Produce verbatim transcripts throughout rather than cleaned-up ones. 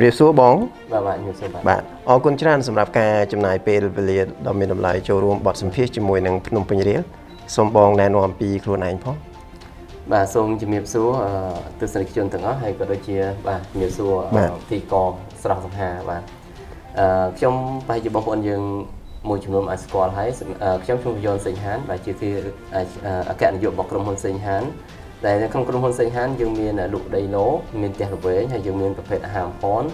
Rìa số bóng và bạn nhiều số bạn bạn ở con trăn sầm lập ca chấm nải pê lê đầm đầm lại châu ruộng bọt sầm phía chìm mùi nắng nồng pin rìa sầm bóng nè nòm pì khuôn ảnh phong và sầm chìm nhiều số từ sân trường từng đó hay có đôi chia và nhiều số thì còn sầm sầm hà và trong bài chụp bóng quân dương môi trường nôm ascol hay trong trung dân sinh hán và chỉ khi cạn dụng bọc đồng hồn sinh hánแต่ không có hôn sinh hán dương miền ở lục đầy lố miền tây huế hay dương miền tập thể hàng phón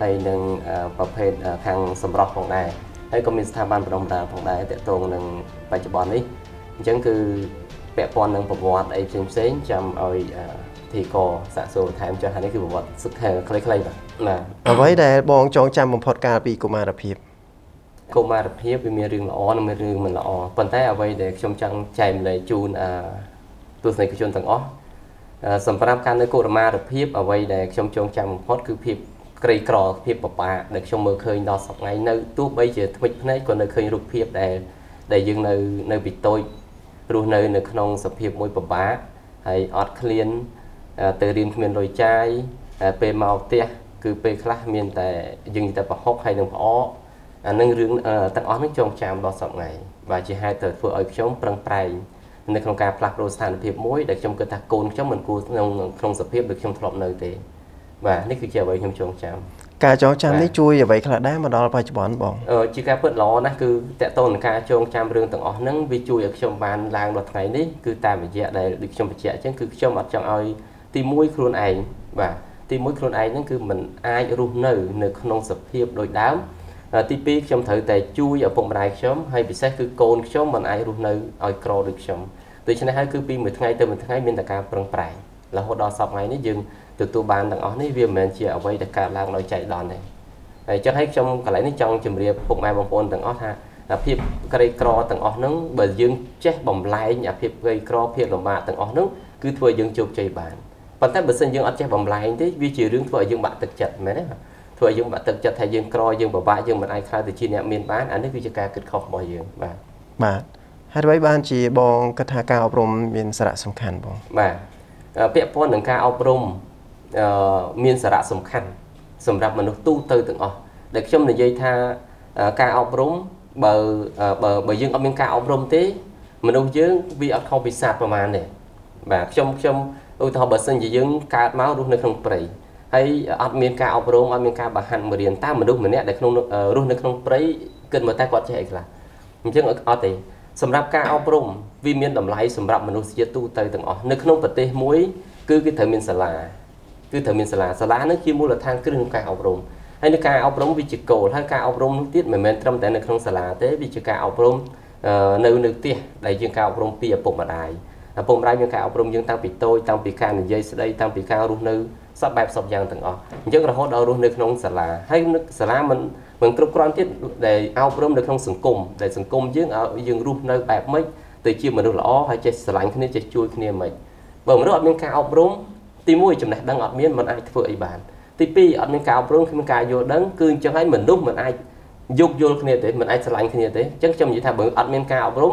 hay đừng tập thể hàng sầm rọc phòng này hay có miền tham ban đồng đà phòng này tệ tuồng đừng bài chụp bòn đi chẳng cứ vẽ bòn đừng phục vụ ấy chém xé chạm rồi thì có sản xuất thay cho hai cái phục vụ sức thể clay clay vậy là với đây bòn chọn chạm một podcast bị cô ma đập hiệp cô ma đập hiệp vì miền rừng là ó nằm miền rừng mình là ó phần thế ở đây để trong trăng chèm lấy chun à tôi thấy cái chuyện thằng ó, sản phẩm cam nơi cô đam ma được phép ở đây để trong trong trong hot cứ phép cây cỏ phép bắp bạ để trong mưa khơi đo sọc ngay nơi tu bây giờ mình thấy còn nơi khơi rụt phép để để dừng nơi nơi bị tôi luôn nơi nơi non sập phép môi bắp bạ hay ót clean từ đêm miền đồi chai pe màu tia cứ pe khác miền tại dừng tại bắp hốc hay đường ó nâng rướng thằng ó nó trong trong đo sọc ngày và chỉ hai tờ phơi ở trong prang prang nên không cả plak đồ sản phim mối để trong cơ thể côn trong mình côn không không sản phim được trong thọp nơi thế và nick cứ chờ vậy trong trường chạm cả chó chạm nick chui vậy là đá mà đó là phải chọn bóng ờ chỉ cả phớt ló nè cứ tẹt tôn cả trong chạm riêng từng ó nắng vì chui ở trong bàn làng luật này đấy cứ ta phải dè để được trong phải dè chứ cứ trong mặt trong ai tìm mối khuôn ảnh và tìm mối khuôn ảnh nó cứ mình ai run nở nở không sản phim đôi đám tí biết trong thời tệ chui ở vùng này sớm hay bị xét cứ côn sớm mình ai run nở ai cro được sớm tôi cho nên hãy cứ pin một ngày từ một ngày mình đặt cả bằng bảy là hỗ đo sọc ngày nó dừng từ tu bàn đằng ó nó viêm mình chỉ ở đây đặt cả làng nói chạy đòn này này cho thấy trong cái lấy nó trong chìm riệp phục mai bằng phôn đằng ó ha là phim cây cro đằng ó nướng bờ dương chết bầm lại nhà phim cây cro phim lồng bạ đằng ó nướng cứ thôi dương chụp chạy bàn còn tất bờ sân dương ó chết bầm lại thế vì chỉ riêng thôi dương bạn thực chặt mà đấy thôi dương bạn thực chặt hay dương cro dương bờ bạ dương mình ai khai từ chi nhà miền bán anh ấy cứ chỉ cả kịch khóc mọi dương mà mà hai đứa bạn chỉ bong cất hạ cao brom miền sạt sông khăn bong mà bẹp pon đằng cao brom miền sạt sông khăn sầm rạp mình tu từ từng ọ để trong này dây tha cao brom bờ bờ bờ dương ở miền cao brom thế mình đâu chứ vì ở không bị sạt mà màn này và trong trong đôi thò bờ sân gì dương cá máu luôn nơi không bể hay ở miền cao brom ở miền cao bà hàn mà điền ta mình đâu mình nè để không luôn nơi không bể cần mà ta quạt chạy là mình chứ ở thì sầm rạp ca ao brum vì miền đầm lầy sầm rạp mình tu tới từng ọ nơi không bật tê muối cứ cái thời miền sả là cứ thời miền sả là sả lá nó khi mua là thang cứ đường ca ao brum hay nước ca ao brum vì chỉ cầu hay ca ao brum nước tiết mà miền trong tại nơi không sả là thế vì chỉ ca ao brum nơi nước tiết đại dương ca ao brum pia bụng mà đại bụng đại miền ca ao brum dương tăng bị tôi tăng bị ca này dây đây tăng bị ca luôn nơi sập bẹp sập giang từng ọ nhất là hốt đâu luôn nơi không sả là hay nước sả lá mình mình cướp quan thiết để ao bơm được không sừng cùng để sừng cùng dưng ở dưng run nơi bẹp mấy từ chiều mình được lỏ hay chơi sải khi này chơi chui khi này mình bởi mình ở bên cao ao bơm ti mũi chấm này đang ở miếng mình ai phơi bàn ti pi ở bên cao bơm khi mình cài vô đắng cứ chẳng thấy mình lúc mình ai dục vô khi này để mình ai sải khi này để chắc trong những thằng bự ở bên cao bơm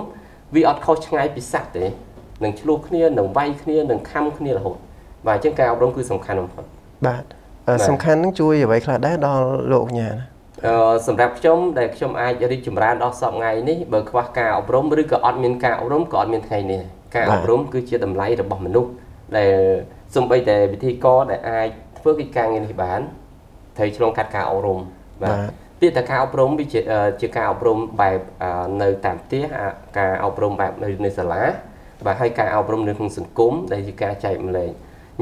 vì ở khâu ngay bị sạt để đừng chui khi này đừng vay khi này đừng khăm khi này là hụt và trên cao bơm cứ sầm khăn không bạn sầm khăn nó chui vậy là đá đo lộ nhà sầm rạp trong để trong ai đi chụp ra đo sọc ngày ní bởi qua cà ốp rôm với cả ọt miền cà ốp rôm còn miền ngày này cà ốp rôm cứ chia đầm lấy rồi bỏ mình luôn để xung bây để bị thi co để ai phước cái càng người thì bán thấy trong cà cà ốp rôm và tiếc là cà ốp rôm bị chia chia cà ốp rôm bài nơi tạm tiếc cà ốp rôm bài nơi nơi sả lá và hai cà ốp rôm nơi không sừng cốm để chia cà chạy mình lên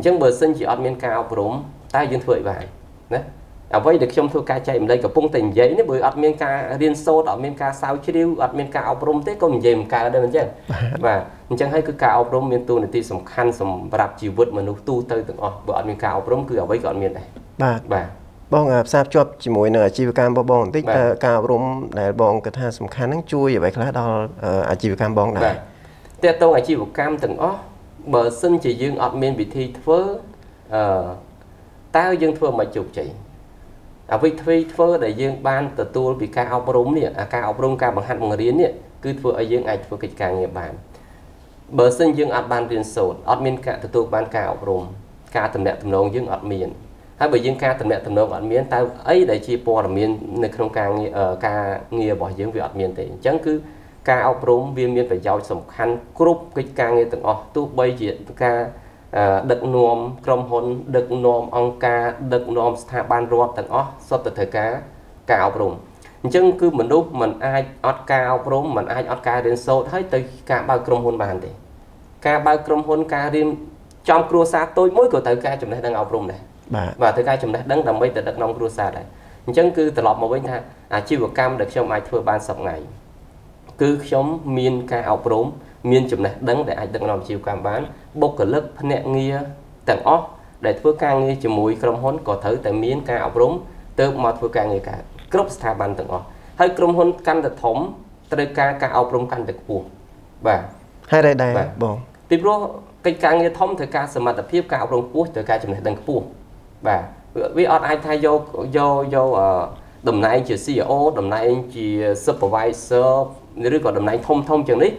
chẳng bờ sân chỉ ọt miền cà ốp rôm tai dân phơi bài đấy ở vậy được trong thua ca chạy mình đây cả phong tình giấy nó bởi ở miền ca riêng sâu ở miền ca sao chứ điêu ở miền ca ốp rôm thế còn gì ca ở đây mình chứ và mình chẳng hay cứ ca ốp rôm miền tu này thì sầm khăn sầm rạp chỉ vượt mà nó tu tới từng ở bởi ở miền ca ốp rôm cứ ở vậy còn miền này bà bà bong à sao cho chỉ mỗi nửa chỉ cam bong bong tích ca ốp rôm này bong cái tha sầm khăn nó chui vậy khá đo à chỉ cam bong này tê tô ngày chỉ một cam từng ở bờ sân chỉ dương ở miền bị thi phớ tao dương thua mà chụp chị à vì thuê phơ để dương ban từ tu bị ca ốp rôm nè à ca ốp rôm ca bằng hạt bằng riến nè cứ phơ ở dương ảnh phơ kịch càng nghiệp bản bờ sân dương ở ban riêng sốt ở miền cả từ tu ban ca ốp rôm ca tầm đẹp tầm nông dương ở miền Hai bởi dân ca tầm nẹt tầm nợ bọn miền ta ấy để chi po làm miền nơi không càng ca nghề bỏ dưỡng việc miền thì chẳng cứ ca ao prom viên miền phải giàu sầm khăn group cái ca nghề từng o tu bay diện ca đực nôm crom hồn đực nôm ông ca đực nôm thà ban roa từng o so từ thời cá ca ao prom chẳng cứ mình lúc mình ai ót ca ao prom mình ai ót ca đến sâu thấy tới ca bao crom hồn bàn thì ca bao crom hồn ca riêng trong cua xa tôi mỗi cửa tới ca chấm này đang ao prom này và thời gian chấm đất đấng làm mấy từ đất nông cua xa đấy chẳng cứ từ lọt một bên ha à chi của cam được trong ai thưa ban sập ngày cứ chống miên ca ao prom miên chấm này đấng để ai đấng làm chiều cam bán bốc cả lớp nhẹ nghe tặng ó để thưa ca nghe chấm mũi cầm hôn có thử tại miên ca ao prom từ một thưa ca nghe cả group thà ban tặng ó hay cầm hôn căn được thấm từ ca ca ao prom căn được buồn và hai đây đây bông tiếp đó cái ca nghe thấm từ ca sầm mặt tập tiếp ca ao prom buồn từ ca chấm này đấng buồn và với ở ai thay vô vô vô đầm này chỉ xê e ô đầm này chỉ supervisor nếu còn đầm này thông thông chẳng đấy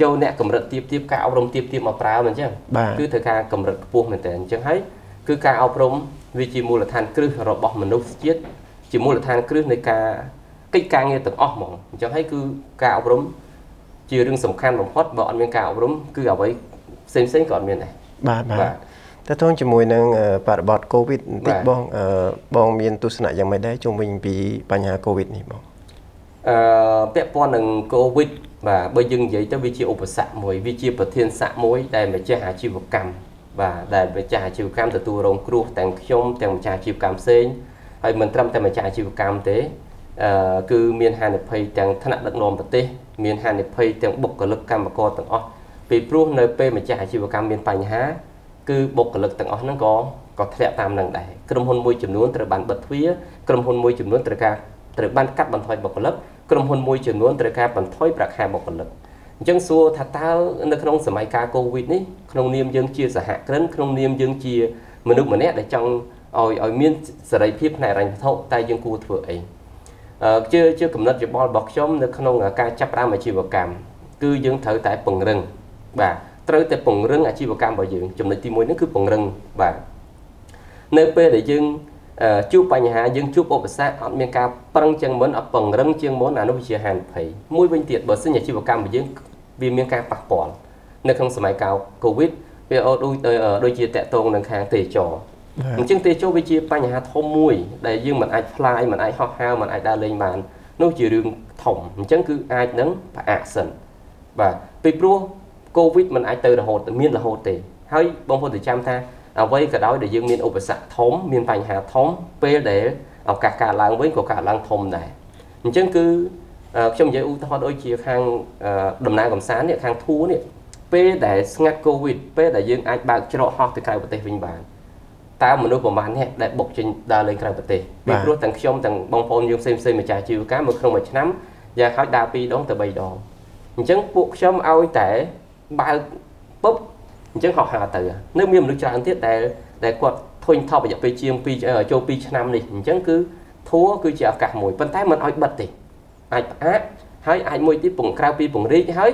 vô nè cầm rực tiếp tiếp cao rung tiếp tiếp mà prao mình chứ cứ thời ca cầm rực buông mình tiền chẳng thấy cứ cao rung vì chỉ mua là than cứ rồi bọc mình nấu chết chỉ mua là than cứ này ca cái ca nghe từng óc mỏng chẳng thấy cứ cao rung chỉ riêng sầm khăn mỏng hot bọn bên cao rung cứ ở với xem xem còn bên này bà, bà. Và, thế thôi chỉ mùi năng bà bọt Covid tích bong bong miền tu sửa dạng máy đấy chúng mình bị bà nhà Covid này bong. Bé con năng Covid và bây giờ vậy tới vị trí ốp sạ mối vị trí bờ thiên sạ mối đây mà che hạ chiều cam và đây mà che hạ chiều cam từ tu rồng cua tàng chôm tàng trà chiều cam xén hay mình trăm tàng mà trà chiều cam thế cứ miền Hà Nội phơi tàng thân nặng nồng bờ tê miền Hà Nội phơi tàng bộc cả lực cam và co tàng o vì pru nơi p mà che hạ chiều cam miền Pành Há cứ bộc lực tầng nó có có thể tạm năng đại cầm hôn môi chìm nuốn từ bàn bật phía cầm hôn môi chìm nuốn từ ca từ ban cắt bàn thoi bộc lực cầm hôn môi chìm nuốn từ ca bàn thoi bạc hà bộc lực chân xua thà tao nó không sớm mai ca Covid ní không niêm dân chia sẻ hạt lớn không niêm dân chia mình được mình nét để trong ỏi ỏi miên giờ đây phép này rành thâu tay dân cua thừa ấy chưa chưa cầm nát chỉ bò bọc chôm nó không là ca chắp ra mà chỉ vào cằm cứ dân thở tại phần rừng và tới tại vùng rừng à chi vào cam bảo dưỡng chấm tim mũi nó cứ vùng rừng và nơi p để dưng chú bà nhà dưng chú ốp sát ở miền cao băng chân mến ở vùng rừng chân mến là nó bị chia hàn phải mũi bên tiệt bởi sinh nhà chi vào cam bảo dưỡng vì miền cao bạc bòn nơi không sớm mai cao Covid vì ở đôi đôi chia tẹt tôn đường hàng tề trò nhưng tề trò bị chia bà nhà thôm mũi để dưng mình ai fly mình ai hot hao mình ai đa lên bàn nó chỉ đường thòng chẳng cứ ai nắng và ạ sần và vì pro Covid mình ai từ là hồ tự miên là hồ tề hơi bông phun từ trăm tha à với cả đó để dương miên ốp sạ thóm miên Pành Hà thóm p để ở cả cả làng với của cả làng thôm này chẳng cứ trong giới u tho đôi chia khang đầm nai cầm sáng này khang thú này p để ngắt Covid p để dương ai bạc chế độ ho từ cài bật tê vinh bản ta một đôi của bạn này để bộc trên đa lên cài bật tê vì lúc thằng trong thằng bông phun dương xem xem mà trà chiều cá mà không mà nắm và khói đa pi đón từ bảy đòn chẳng buộc trong ao tệ bao bốc chứng học hà tử nếu miền núi tràn tiết để để quật thôi thọ bây giờ về chiêm pi ở châu pi năm này chứng cứ thua cứ chả cả mùi phân tái mình oi bật thì ai á hỡi ai môi tiếp vùng cao pi vùng rí hỡi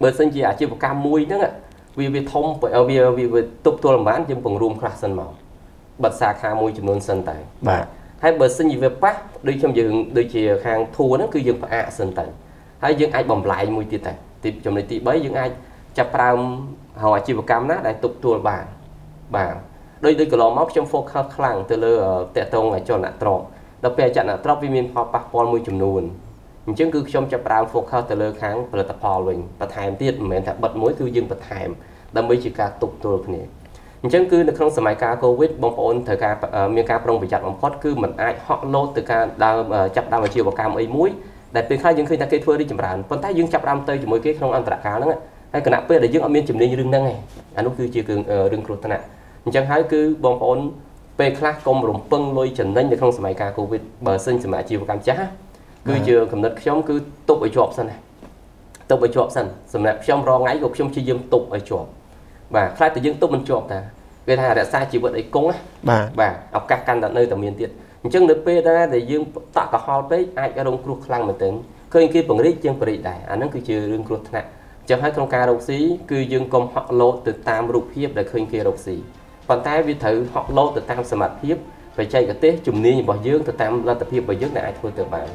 bờ sân chia chia một cam mùi nữa ạ vì vì thông bởi vì vì vì tục tôi làm bán trên vùng room class sân màu bật xa kha mùi chìm luôn sân tại hay bờ sân gì về bắc đi trong giường đi chìa hàng thua nó cứ dừng phải ạ sân tại hay dừng ai bầm lại mùi tiệt tại tiếp trong này tiếp bấy những ai chập ram hỏi chi vào cam nát đại tục tua bản bản đôi đôi cái lò móc trong phố khăn khăn từ lơ tẹt tông lại cho nạt tròn đặc biệt chặn nạt tròn vitamin pha pha con môi chùm nùn những cứ trong chập ram phố khăn từ lơ kháng bật tập hò luyện bật hàm tiết mệt thật bật mũi thư dương bật hàm đâm bấy chỉ cả tục tua này những cứ được không sớm ca Covid bong ôn thời ca miền ca trong bị chặn bong phốt cứ mình ai họ lô từ ca đào chập đào mà chi vào cam ấy mũi đại biệt khai những khi ta kê thưa đi chậm rãi còn thấy dương chập ram tây chỉ mỗi cái không ăn tạ cá nữa hay cả nạp để dương ở miền chìm lên như rừng năng này anh lúc cứ chia cường rừng cột này chẳng hái cứ bom phun pe khác công rồng phân lôi chỉnh lên để không sớm ca Covid bờ sinh sớm chiều cam chá cứ chưa cầm đất chống cứ tục ở chuột sân này tục ở chuột sân sớm nạp trong ro ngáy gục trong chi dương tục ở chuột và khai từ dương tục mình chuột là người ta đã sai chỉ vợ ấy cúng á và học các căn đặt nơi tầm miền tiệt chẳng được pe ra để dương tạo cả hòn đấy ai cả rồng cột lang mà tính khơi kia bằng đấy chương bời đại anh nó cứ chưa rừng cột này chẳng hết không ca độc sĩ cứ dương công họ lộ từ tam rụp hiệp để khơi kia độc sĩ Còn ta vì thử học lô từ tam sầm mặt hiếp phải chạy cái tết chùm ni bỏ dương từ tam là tập hiếp bỏ dương này thôi từ bạn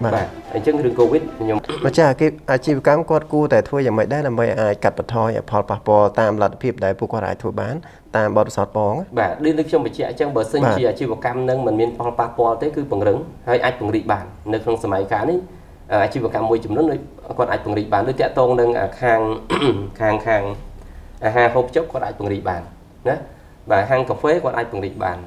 và anh chứng đường Covid nhưng mà cha cái chịu cám quạt cu tại thôi giờ mày đây là mày ai cắt bật thoi phò phò phò tam là tập hiếp đại phu qua đại thôi bán tam bảo sọt bóng và đi nước trong bạch chạy trong bờ sông chia chịu một cam nâng mình miền phò phò phò tới cứ bằng rừng hay ai bằng rị bản nơi trong sầm mày cá đấy ai chịu một cam môi chùm nó nơi còn ai bằng rị bản nơi chạy tôn nâng hàng hàng hàng hàng hộp chốc còn ai bằng rị bản đó và hang cà phê còn ai bằng rị bản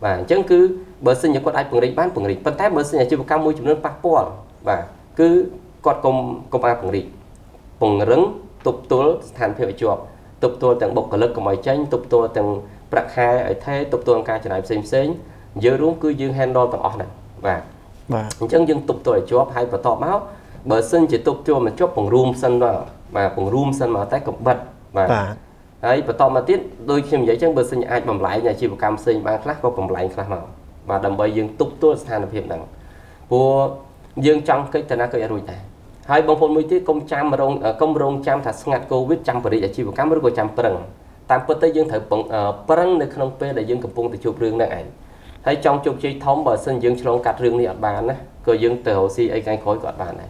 và chẳng cứ bớt sinh nhật con ai bằng địch bán bằng địch phân tách bớt sinh nhật chưa một cam môi chúng nó bắt bò và cứ con công công an bằng địch bằng rừng tụt tuột thành hiệu chuột tụt tuột từng bọc cả lớp của mọi tranh tụt tuột từng bạc hai ở thế tụt tuột cả trở lại xem xem dưới đúng cứ dương handle bằng ọt này và chẳng dương tụt tuột chuột hay và to máu bớt sinh chỉ tụt tuột mà chuột bằng room sân vào và bằng room sân mà tách cục bật và ấy và to mà tiết đôi khi mình dạy chẳng bớt sinh ai bằng lại nhà chịu một cam sinh ba khác có bằng lại khác màu và đầm bơi dương tụt tuột thành lập hiệp đẳng của dương trong cái tên là cái rồi này hai bông phun mũi tiết công trăm mà rong công rong trăm thật ngặt Covid trăm và đi giải chi của cám với của trăm phần tam phần tới dương thử phần phần nơi không p để dương cầm phun từ chụp riêng này thấy trong chụp chi thống bờ sân dương trong cắt riêng này ở bàn á cơ dương từ hồ si ấy canh khối của bàn này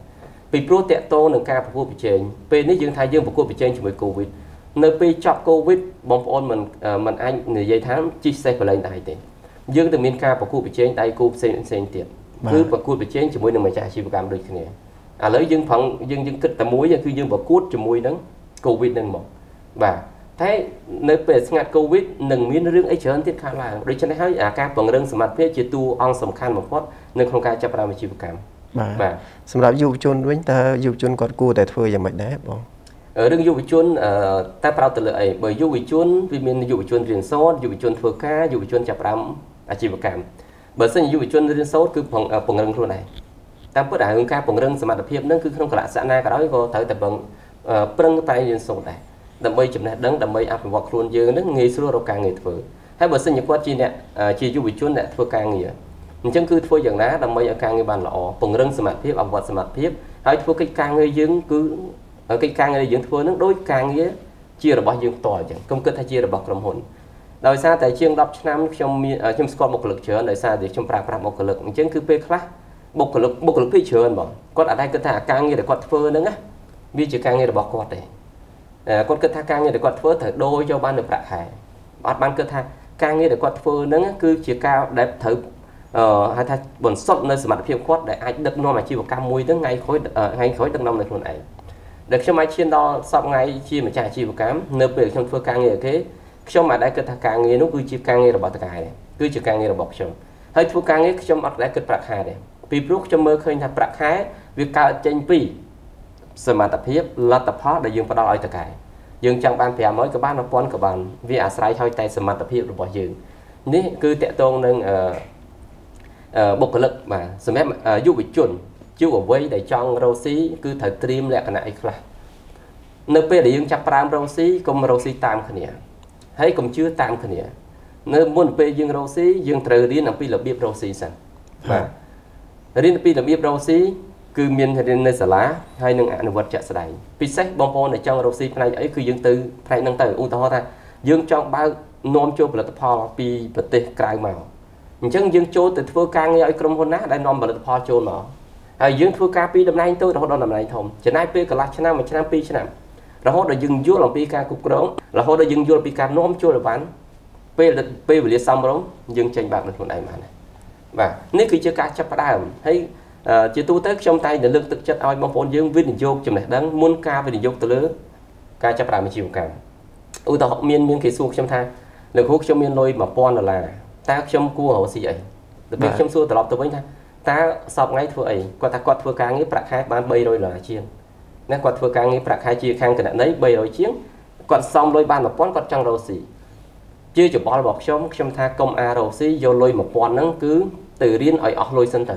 vì pro tẹt tô nâng cao của bị trên p nếu dương thái dương của cô bị trên chuẩn bị Covid nơi p chọc Covid bông phun mình mình anh người dây thám chi xe của lên đại tiền dương từ miền ca và khu bị trên tay khu sen sen tiệt cứ và khu bị trên chỉ mỗi đường mà chạy chỉ một được thế này à lấy dương phận dương dương kịch tầm muối là cứ dương và cút chỉ muối nắng Covid nâng một và thế nơi về ngặt Covid nâng miếng riêng ấy trở tiết khá là đối cho nên hãy à ca bằng riêng sầm mặt phía chỉ tu on sầm khăn một phút nâng không ca chập ra mà chỉ một cảm và sầm lại du chôn với ta du chôn còn cua tại thôi giờ mệt đấy không ở đường du bị chôn ta vào từ lợi bởi du bị chôn vì miền du bị chôn riêng sót du bị chôn phơi cá du bị chôn chập ra à chỉ một cảm bởi sinh du bị chôn riêng sót cứ bằng bằng riêng luôn này tam bữa đại hương ca bằng riêng sầm mặt hiệp nâng cứ không có lạ xã na cả đó có tới tập bằng bằng tay riêng sót này đầm mây chụp này đấng đầm mây áp hoặc luôn dương nâng nghề xưa đâu càng nghề thử hay bởi sinh như quát chi nè chi du bị chôn nè thưa càng nghề mình chẳng cứ thưa dạng lá đầm mây ở càng nghề bàn lọ bằng riêng sầm mặt hiệp áp hoặc sầm mặt hiệp hay thưa cái càng nghề dương cứ ở cái càng này dưỡng thua nó đối càng nghĩa chia là bao nhiêu tòa chẳng công kết hay chia là bọc lòng hồn đời xa tại chiêng đọc năm trong trong score một lực chứa đời xa để trong pra pra một lực chứng cứ p khác một lực một lực phi chứa bỏ con ở đây cứ thả càng nghĩa để quạt phơ nữa á vì chỉ càng nghĩa là bọc quạt này con cứ thả càng nghĩa để quạt phơ thở đôi cho ban được bạc hải bắt ban cứ thả càng nghĩa để quạt phơ nữa cứ chỉ cao đẹp thử hay thay bổn sọt nơi mặt phiêu quạt để ai đứt non mà chỉ một cam mùi tới ngay khối ngay khối đằng nông này luôn này được cho máy chiên đo xong ngay chia mà trả chi một cám nơi về trong phương càng nghề thế trong mà đại cơ thà càng nghề nó cứ chia càng nghề là bỏ tất cả này cứ chia càng nghề là bọc chồng hơi phương càng nghề trong mặt đại cơ bạc hà này vì lúc trong mơ khơi là bạc hái việc cao trên pi sơ mà tập hiếp là tập hóa để dừng vào đo tất cả dừng trong ban phèo mới các bạn nó quan các bạn vì à sai hơi tay sơ mà tập hiếp là bỏ dừng nếu cứ tệ tôn nên bộc lực mà sơ mép du bị chuẩn chưa có vây để chọn rau xí cứ thử trim lại cái này là nơi bây để dương chặt pram rau xí cùng rau xí tam cái này thấy cũng chưa tam cái này nơi muốn bây dương rau xí dương từ riêng làm pi là biết rau xí sẵn và riêng pi là biết rau xí cứ miền riêng nơi xả lá hay nâng ăn vật chợ xả đầy pi sách bom bom để chọn rau xí này ấy cứ dương từ này nâng từ u to ta dương chọn bao non cho là tập phò pi bật tê cài màu chẳng dương cho từ thưa càng ấy cầm hôn nát đại non bật phò cho mà dương thua ca pi đầm nay tôi đó đầm này thom chỉ nay pi cả lá chanh nam mà chanh nam pi chanh nam là họ đã dừng vô lòng pi ca cục đống là họ đã dừng vô pi ca nôm chưa là bán pi là pi vừa liệt xong đống dừng tranh bạc được một đại mà này và nếu khi chưa ca chấp đa thấy chỉ tu tới trong tay để lương thực chất oi mong phồn dương viên vô chừng này đang muốn ca viên vô từ lớn ca chấp đa mà chịu cảm ưu tàu miên miên kỳ xuông trong thang lực hút trong miên lôi mà pon là là ta trong cua hậu gì vậy được biết trong xuông từ lọt từ với thang ta sọc ngay thưa ấy qua ta quạt thưa càng nghĩ bạc hai ban bay rồi là chiên nên quạt thưa càng nghĩ bạc hai chia khang cái đấy bay rồi chiến quạt xong lôi ban một pon quạt trăng đầu xỉ chưa chụp bó bọc trong trong tha công a đầu xỉ vô lôi một pon nắng cứ từ riêng ở ở lôi sân thở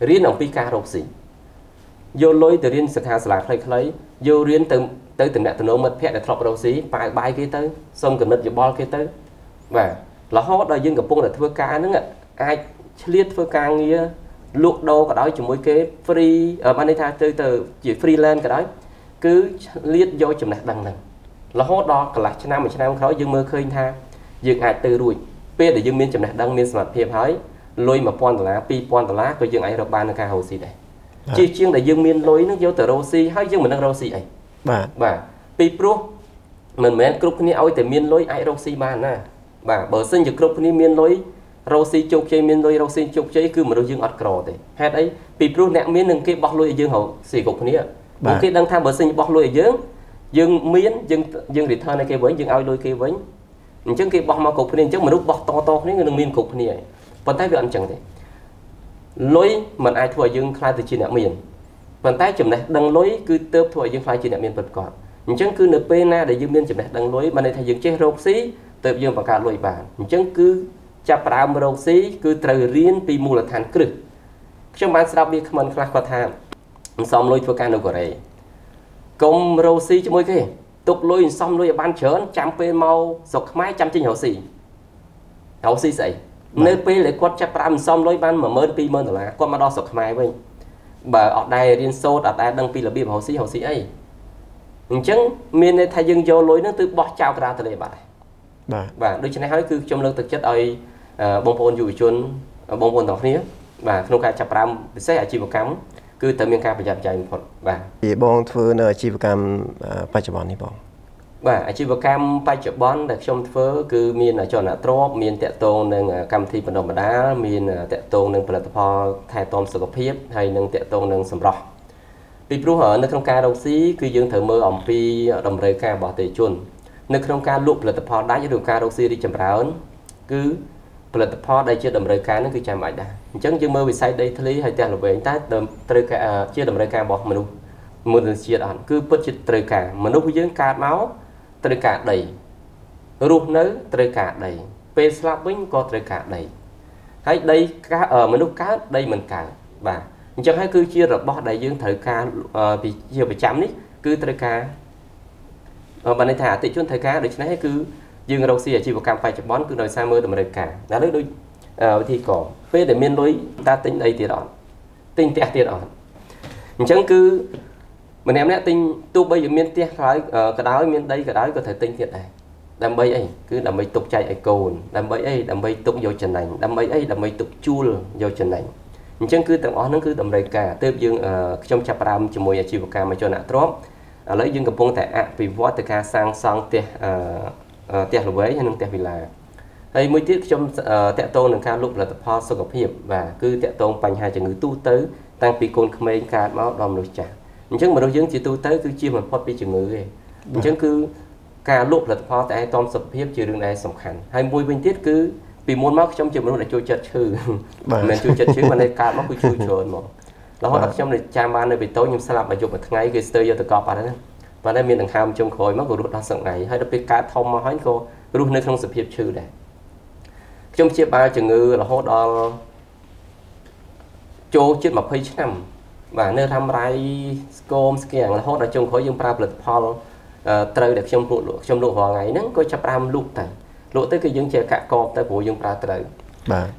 riêng ông pika đầu xỉ vô lôi từ riêng sạc hàng sạc lấy lấy vô riêng từ tới từng đại từ nông mật phe để thọ đầu xỉ bài bài kia tới xong gần đất chụp bó kia tới và là hót đời dương gặp pon là thưa càng nữa ai liệt với càng nghĩa luộc đô cả đó chỉ mỗi cái free ở ban ta từ từ chỉ freelance cả đó cứ liệt vô chùm này đằng này là hốt đo cả là cho nam mà cho nam khói dương mơ khơi tha dương ai từ ruồi pe để dương miên chấm này đăng miên sản phẩm hái lôi mà pon là pi pon là coi dương ai được ban ca hồ xì này chi chiên để dương miên lôi nước dấu từ rosi hái dương mình đang rosi này bà bà pi pro mình mấy anh group này ôi từ miên lôi ai rosi ban nè bà bờ sinh từ group này miên lôi rosi chụp chơi miên lôi rosi chụp chơi cứ mà đôi dương ọt cỏ thế hết ấy pi pro nẹt miên đừng cái bọc lôi dương hồ xì cục này một cái đăng tham bờ sinh bọc lôi dương dương miên dương dương return này kia với dương ao lôi kia với những cái bọc mà cục này chắc mình lúc bọc to to những người miên cục này vận tải viện chẳng thế lối mình ai thua dương khai từ chi nợ miền vận tải chậm này đằng lối cứ tớp thua dương khai chi nợ miền vật cọ những chân cứ nợ pena để dương miền chậm này đằng lối mà này thay dương chế rộc xí tớp dương và cả lối bàn những chân cứ chập đám rộc xí cứ trời riêng pi mù là thành cực trong ban sau biết mình khai qua tham xong lối thua can đâu có đấy công rộc xí cho mỗi cái tục lối xong lối ban chớn chạm pe mau sọc máy chạm trên hậu xì hậu xì sậy nơi pê lại quất chặt ram xong lối ban mà mơn pi mơn là quất mà đo sọc mai với bà ở đây riêng sâu ở đây đăng pi là biệp hậu sĩ hậu sĩ ấy chứng miền này thay dương vô lối nó tự bỏ chào ra từ đây bà bà đôi chân này hỏi cứ trong lương thực chất ấy bông phồn dùi chôn bông phồn thọc nía bà không cả chặt ram sẽ ở chi một cắm cứ tới miền ca phải chặt chạy một bà thì bông phơi nơi chi một cắm ba chục bọn đi bông và chỉ vào cam ba triệu bón để trong phớ cứ miền là cho là trop miền tẹt tôn nên cam thi vận động mà đá miền tẹt tôn nên platform thay tôm sờ cọp hiếp hay nên tẹt tôn nên sầm rọ vì pru hở nên không ca đầu xí cứ dương thử mơ ổng phi đồng rê ca bỏ tề chun nên không ca lụp platform đá cho đường ca đầu xí đi chậm ráo cứ platform đây chưa đồng rê ca nó cứ chạm lại đá chẳng dương mơ vì sai đây thấy hay tẹt là về anh ta đồng rê ca chưa đồng rê ca bỏ mình luôn mình chia đoạn cứ bất chịt rê ca mình lúc dương ca máu trời cả đầy ruột nới trời cả đầy pe slapping có trời cả đầy hãy đây cá ở mình lúc cá đây mình cả và chẳng hãy cứ chia rồi bỏ đại dương thời ca vì nhiều phải chấm đấy cứ trời cả bạn này thả tị chun thời cá để hãy cứ dương đầu xì chỉ vào cam phải chụp bón cứ đòi xa mơ được cả đã lấy đôi thì cỏ phê để miên lối ta tính đây tiền đòn tính tẹt tiền đòn chẳng cứ mình em đã tinh tu bây giờ miên tiếc nói cái đó miên đây cái đó có thể tinh thiệt này làm bây ấy cứ làm mấy tục chạy ấy cồn làm mấy ấy làm mấy tục vô trần này làm mấy ấy làm mấy tục chua vô trần này chẳng cứ tầm ó nó cứ tầm đầy cả tiếp dương trong chập ram chỉ mùi chỉ một ca mà cho nã trop lấy dương cầm bông tại ạ vì võ từ ca sang sang tiếc tiếc là với nên tiếc vì là đây mới tiếc trong tẹo tôn là ca lúc là tập ho sơ gặp hiệp và cứ tẹo tôn bành hai chữ ngữ tu tới tăng pi côn khmer ca máu đom lối chả chứng mà đối dưỡng chỉ tu tới cứ chia mà phát bị chừng ngữ về chứng cứ cả lụp là pho tại tom sập hiếp chưa đường này sầm khăn hay mùi bên tiết cứ vì muốn mắc trong trường mà là chui chật chứ mình chui chật chứ mà này cả mắc cứ chui trốn mà là họ đặt trong này cha man này bị tối nhưng sao làm mà chụp mà ngay cái sợi dây từ cọp vào đấy và đây miền đằng hàm trong khối mắc của lụp đang sập này hay đặc biệt cá thông mà hỏi cô lụp nơi không sập hiếp chứ này trong chia ba chừng ngữ là họ đo chô chết mà phơi nằm và nơi tham rai scom skiang là hốt ở trong khối dương prab lực paul trời được trong lụa trong lụa hòa ngày nó có chập ram lụa tẩy lụa tới cái dương chè cạ cọp tới bộ dương prab trời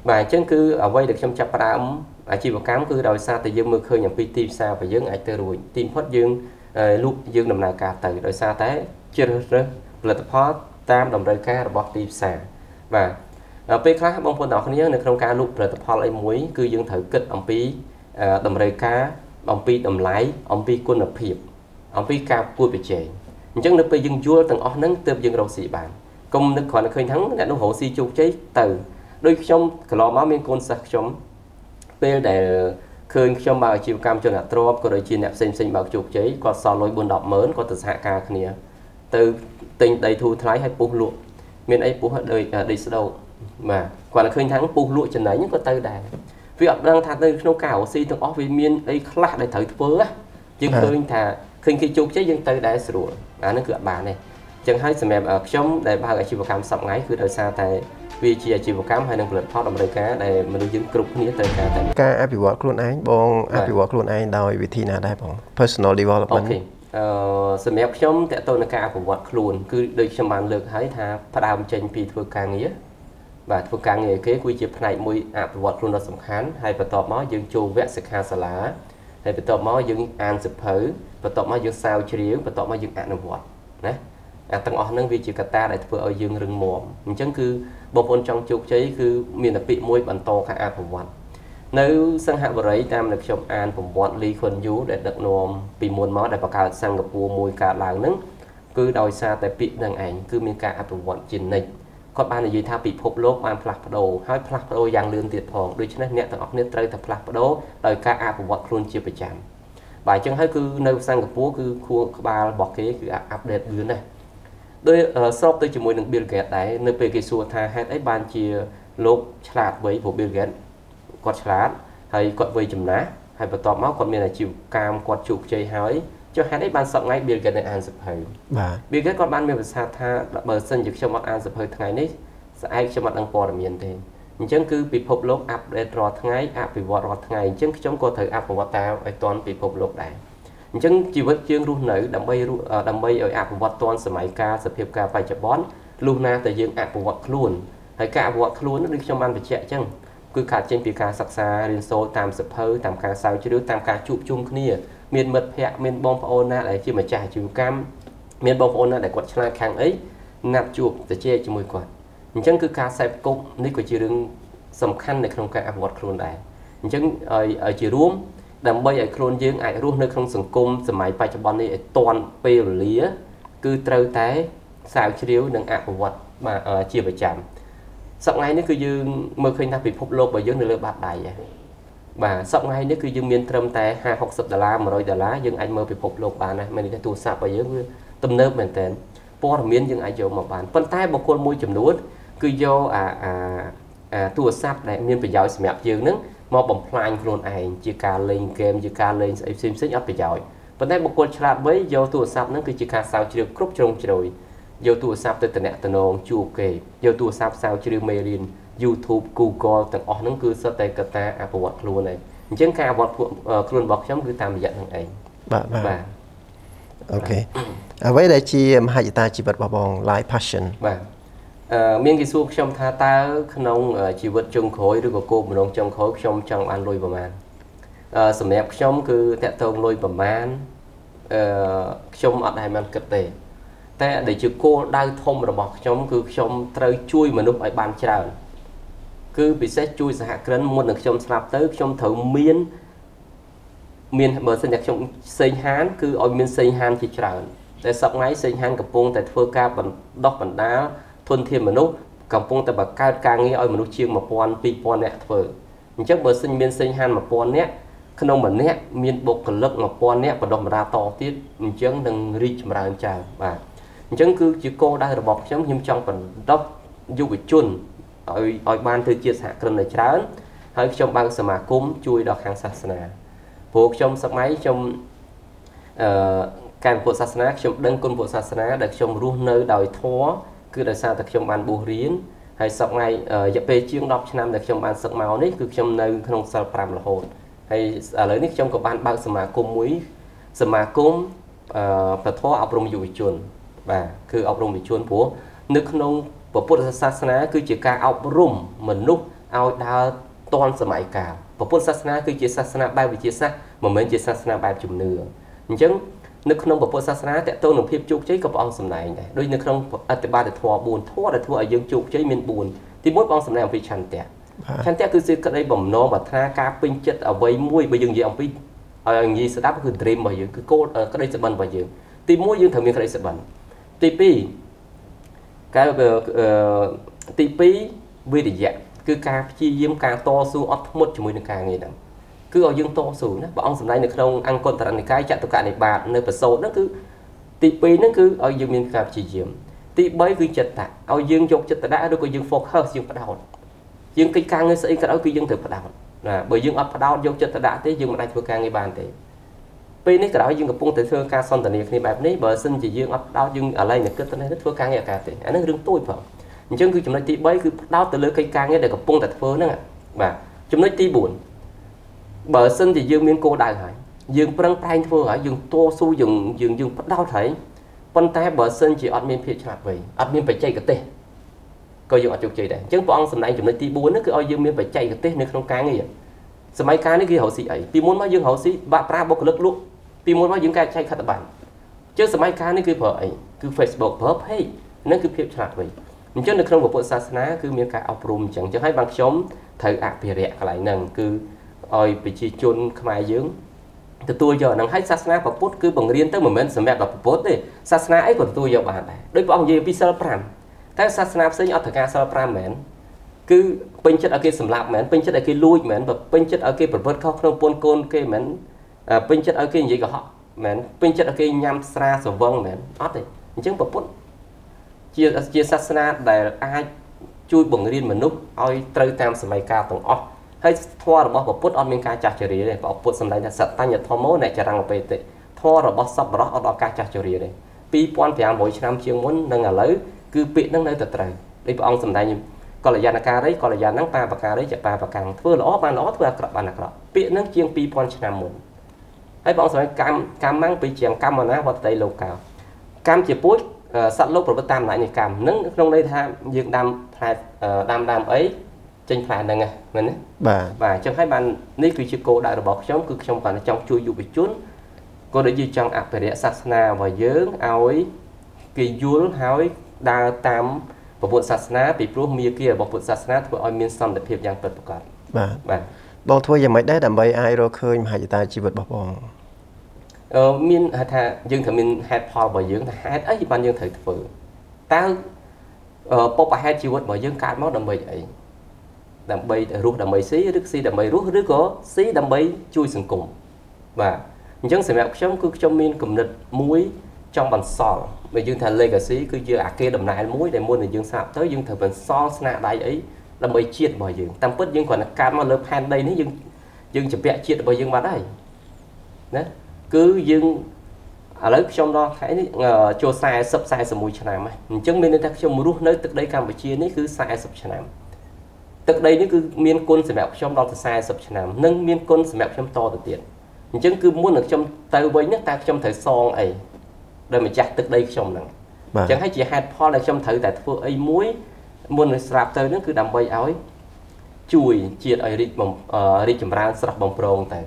và chân cứ ở vây được trong chập ram ở chi một cám cứ đòi xa từ dương mưa khơi nhầm pi tim xa và dương ai tới rồi tim phát dương lụa dương nằm là cả tẩy đòi xa té chưa được lực paul tam đồng đời ca bọt tim xa và pe khác bông phun đỏ không nhớ được trong ca lụa lực paul lấy muối cứ dương thử kịch ông pi đồng đời ca ông pi đầm lái ông pi quân lập hiệp ông pi cao cua bị chèn chẳng được bây dưng vua từng ó nắng từ dưng đầu sĩ bản công nước khỏi khơi thắng đã nó hộ si chu cháy từ đôi trong lò máu miên côn sạc chống pe để khơi trong bào chiều cam cho là trộm có đôi chi nẹp xinh xinh bào chuột cháy có sò lối buôn đọp mớn có từ hạ ca kia từ tình đầy thu thái hay buông lụa miền ấy buông hết đời đời đầu mà còn là khơi thắng buông lụa trên đấy những con tơ đài vì ở đang thà tới nấu cào xi từng ó vì miên đây khá để thử phớ nhưng khơi thà khơi khi chụp cháy dân tây đã sửa à nó cửa bà này chẳng hay xem em ở trong để ba cái chịu cảm sập ngáy cứ đời xa tại vì chỉ là chịu cảm hay năng lực thoát đồng đời cá để mình đứng cục nghĩa tới cả tại ca áp dụng luôn anh bong áp dụng luôn anh đòi vị thi nào đây bong personal development xem em trong tại tôi là ca của vật luôn cứ đời xem bàn lực thấy thà phát đam trên pì thưa ca nghĩa và phương càng nghề kế quy chế này mùi áp vật luôn là sầm khán hay và tọt máu dương chu vẽ sạch hà xà lá hay và tọt máu dương an sập hử và tọt máu dương sao chìu và tọt máu dương an vật nè tầng ở nâng vị trí cát ta để vừa ở dương rừng mồm mình chẳng cứ bộ phận trong chụp cháy cứ miền đặc biệt môi bản to cả an phòng quán nếu sang hạ vừa đấy tam được chụp an phòng quán ly khuẩn dú để đặt nồm vì muốn máu để bảo cả sang gặp vua môi cả làng nấng cứ đòi xa tại bị đằng ảnh cứ miền cả an phòng quán chín này còn ban là gì tha bị phốp lốp ban phật đầu hai phật đầu giang lươn tiệt phòng đôi chân này nhẹ tầng ở nét tây tập phật đầu đòi cả an phòng quán luôn chia phải chạm bài chẳng thấy cứ nơi sang gặp vua cứ khu ba bỏ kế cứ update dưới này đôi sau tôi chỉ muốn được Bill Gates đấy nơi về cái xua tha hay đấy ban chia lốp chặt với của Bill Gates quạt chặt hay quạt với chùm lá hay bật tọt máu còn mình là chịu cam quạt chụp chơi hói cho hay đấy ban sọc ngay Bill Gates này ăn sập hơi Bill Gates còn ban mình là tha bờ sân dịch cho mặt ăn sập hơi ngày đấy ai cho mặt ăn cỏ là miền thế nhưng chẳng cứ bị phộc lốp áp để rọt ngay áp bị vọt rọt ngày chẳng trong cô thời áp của vợ tao ai toàn bị phộc lốp đấy chẳng chỉ với chương run nữ đầm bay đầm bay ở áp vật toàn sớm mai ca sập hiệp ca phải chập bón luôn na tại dương áp vật luôn thấy cả vật luôn nó đi trong ban phải chạy chăng cứ cả trên pì ca sặc xa liên số tam sập hơi tam ca sao chứ đứa tam ca chụp chung cái này miền mật hẹ miền bom phao na lại khi mà trả chiều cam miền bom phao na để quật chai khang ấy nạp chụp để che cho môi quạt chẳng cứ ca sai cục này của chị đừng sầm khăn để không ca áp vật luôn đấy chẳng ở ở chị rúm đầm bay ở cồn dương ai rút nơi không sừng cung sầm máy bay cho bọn này toàn peo lía cứ trâu té xào chiếu đằng áp vật mà chia về chạm sọc ngay nó cứ dương mơ khơi ta bị phộc lốp ở dưới nơi bạt đài và sọc ngay nó cứ dương miền trầm té hai học sập đà la mà rồi đà lá dương anh mơ bị phộc lốp bà này mình đã tu sạp ở dưới tâm nơ mình tên po là miền dương ai dầu mà bàn phân tay bọc con môi chùm đuốt cứ do à à à tu sạp đại miền phải giỏi sầm mẹp dương nữa mà bấm play luôn ảnh chỉ cả lên game chỉ cả lên xem xét áp giỏi vấn đề một con chặt với vô tủ sạp nó cứ chỉ cả sao chưa được cướp trong rồi vô tủ sạp từ tận nẹt tận nòng chụp kề vô tủ sạp sao chưa được mailin YouTube Google tận ở nó cứ sơ tay cả ta áp vật luôn này những cái vật luôn bọc chấm cứ tạm dạng thằng này và ok với đây chị hai ta chỉ bật bong live passion miền kỳ xuôi trong tha ta nông chỉ vật trong khối được của cô nông trong khối trong trong ăn lôi bờ màn sầm đẹp trong cứ tẹt thông lôi bờ màn trong ăn hai màn cật tề tẹt để chữ cô đau thông rồi bọc trong cứ trong trời chui mà lúc ấy ban trời cứ bị xét chui ra cơn muôn được trong sạp tới trong thử miên miên bờ sân nhạc trong xây hán cứ ở miên xây hán chỉ trời để sập máy xây hán cặp vuông tại phơi ca bằng đóc bằng đá thuần thiên mà nút cầm phong tại bậc cao càng nghe ơi mà nút chiêng mà pon pi pon nẹt phở chắc bờ sinh miên sinh han mà pon nẹt khăn ông mà nẹt miên bột cần lực mà pon nẹt và đồng ra to tiết chắc đừng rich mà làm chào và chắc cứ chỉ cô đang được bọc chấm nhưng trong phần đốc du bị chun ở ở ban thư chia sẻ cần này chán hay trong ban sầm mà cúng chui đọt hàng sạch nè buộc trong sập máy trong càng bộ sạch nè trong đơn con bộ sạch nè đặt trong ruộng nơi đòi thó cứ đời xa từ trong bàn bù riến hay sọc ngay dập về chiêng đọc năm được trong bàn sọc máu đấy cứ trong nơi không sao làm là hồn hay ở lấy trong của bàn bao sầm mà côm muối sầm mà côm và thoa áo rồng dùi chuồn và cứ áo rồng bị chuồn phố nước nông và phút sát ná cứ chỉ ca áo rồng mình lúc áo đa toàn sầm mãi cả và phút sát ná cứ chỉ sát ná bay về chia sát mà mình chỉ sát ná bay chùm nửa nhưng nước không có sát sát để tôi nộp phim chụp chế các ông sầm này này đôi nước không ở tại ba để thua buồn thua để thua ở dương chụp chế miền buồn thì mỗi ông sầm này ông bị chăn tẹt chăn tẹt cứ xưa cái đây bẩm nó và tha cá pin chết ở với mũi bây giờ gì ông bị ở gì sẽ đáp cứ dream bây giờ cứ cô ở cái đây sẽ bẩn bây giờ thì mũi dương thường miền cái đây sẽ bẩn tê pê cái tê pê với để dạng cứ cá chi diêm cá to su ớt một cho mình được cá nghề nào cứ ở dương to sủ nữa, bọn ông sầm này được không ăn con tận này cái chặt tất cả này bạt nơi bờ sâu nó cứ tì pì nó cứ ở dương miền cà chỉ diệm tì bấy cứ chặt tạ, ở dương chụp chặt tạ đã đôi coi dương phộc hơn dương bắt đầu, dương cây càng người xây cái đó cứ dương thực bắt đầu, là bởi dương ấp bắt đầu dương chặt tạ đã thế dương mà đại thừa càng người bàn thế, pì này cái đó dương gặp phong tử thừa ca son tận này cái bẹp này bờ sinh chỉ dương ấp bắt đầu dương ở đây là cứ tận này thừa càng người cả thế, anh nói đừng tôi phải, nhưng cứ chúng nói tì bấy cứ bắt đầu từ lưới cây càng người để gặp phong tử thừa nữa mà chúng nói tì buồn bờ sinh thì dương miên cô đại hải dương phân tay vừa ở dương to su dương dương dương bắt đau thấy phân tay bờ sinh chỉ ăn miên phía chặt vậy ăn miên phải chạy cái tê coi dương ở chỗ chị đấy chứ bọn ông sầm này chúng nó ti buồn nó cứ ở dương miên phải chạy cái tê nên không cá nghề sầm máy cá nó kia hậu sĩ ấy ti muốn nói dương hậu sĩ bà pra bốc lực lúc ti muốn nói dương cá chạy khát bản chứ sầm máy cá nó kia vợ ấy cứ Facebook pop hay nó cứ phê chặt vậy mình cho được không một bộ sát ná cứ miếng cái ọc rùm chẳng cho hay bằng chống thầy ạ bìa rẹ lại nâng cứ ôi bị chi chôn mai dưỡng từ tôi giờ nâng hay sát ná và post cứ bằng riêng tới một mình xem mẹ gặp post đi sát ná ấy của tôi giờ bạn đối với ông gì vì sao làm các sát ná sẽ nhỏ thật ra sao làm mẹ cứ bên chất ở kia sầm lạp mẹ bên chất ở kia lui mẹ và bên chất ở kia bật bật khóc không pôn côn kia mẹ bên chất ở kia gì của họ mẹ bên chất ở kia nhằm xa sầu vong mẹ ót đi chứ bật post chia chia sát na để ai chui bùng riêng mình núp oi trêu tam sầm ca tổng ót hay thoa rồi bỏ post on miếng ca chặt chửi này bỏ post sầm này sạch tay nhật thoa mối này chả răng bề tệ thoa rồi bỏ sập rồi ở đó ca chặt chửi này pi pon thì ăn mỗi năm chiên muốn nâng ở lấy cứ bị nâng lấy từ từ đi bỏ ông sầm này còn là già nạc đấy còn là già nắng pa và cà đấy chặt pa và càng thưa lõ ba lõ thưa cọp ba nạc lọ bị nâng chiên pi pon năm muốn hay bỏ sầm cam cam mang pi chiên cam mà ná vào tay lục cào cam chỉ post sát lốp rồi bắt tam lại nhảy cam nướng trong đây tham dương đam đam đam ấy trên phản này mình và trong hai bàn ní tùy chiếc cô đại bọc chống cực trong phản trong chui dụ bị chốn cô để dư trong áp về địa sát na và dướng ao ấy kỳ dướng háo ấy đa tam và bộ sát na bị pro mía kia bọc bộ sát na thuộc oi miên sầm để hiệp giang bật bọc cả và bong thua giờ mấy đấy đam bay ai rồi khơi mà hai ta chỉ bật bọc bong mình hạt dương thử mình hạt phò bởi dưỡng là hạt ấy ban dương thử thử ta bố bà hạt chiêu vật bởi dưỡng cát móc đầm bầy ấy đầm bầy rút đầm bầy xí rứt xí đầm bầy rút rứt có xí đầm bầy chui sừng cùng và những sự mẹ sống cứ trong mình cùng nịch muối trong bàn sò bởi dương thả lê cả xí cứ chưa à kia đầm này muối để mua là dương sạp tới dương thử mình son sạ đáy ấy đầm bầy chiết bởi dưỡng tâm bất dương còn là cát móc lớp hạt đây nếu dương dương chụp vẹn chiết bởi dương vào đây đấy cứ dưng ở lấy trong đó thấy cho sai sập sai sầm mùi chả nằm chứng minh nên ta trong rút nơi từ đây Campuchia này cứ sai sập chả nằm từ đây nó cứ miên côn sầm mẹo trong đó sai sập chả nằm nâng miên côn sầm mẹo trong to từ tiền chứng cứ muốn được trong tay với nhất ta trong thời son ấy đời mình chặt từ đây trong này chẳng thấy chỉ hai pho là trong thời tại phương ấy muối muốn sạp tới nó cứ đầm bay áo chùi chia ở đi bằng đi chầm ra sập bằng prong tại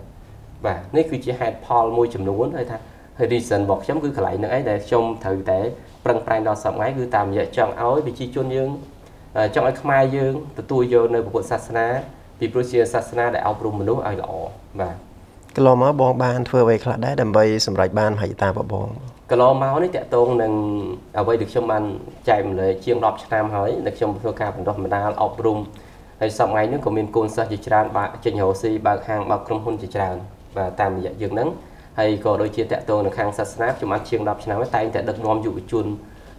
và nếu cứ chỉ hai Paul môi chấm nụ thôi ta hơi đi sần bọc chấm cứ lại nữa ấy để trong thử để bằng tay đó sắm ấy cứ tạm vậy trong áo bị chi chôn dương trong ấy mai dương từ tôi vô nơi bộ sát na vì Prussia sát na để áo bùm nụ ai lọ và cái lò máu bong ban thưa về khát đá đầm bay sầm rải ban hãy ta vào bong cái lò máu đấy chạy tôn đừng ở đây được trong bàn chạy một lời chiêng đọp cho nam hỏi được trong thua ca mình đọp mình ta áo bùm hay sắm ấy nước của mình côn sát chỉ tràn bạc trên hồ si bạc hàng bạc trong hôn chỉ tràn và tạm dạy dừng nắng hay có đôi chia tẹt tôi là khang sát snap cho mắt chiêng đọc nào với tay tẹt được nom dụ chun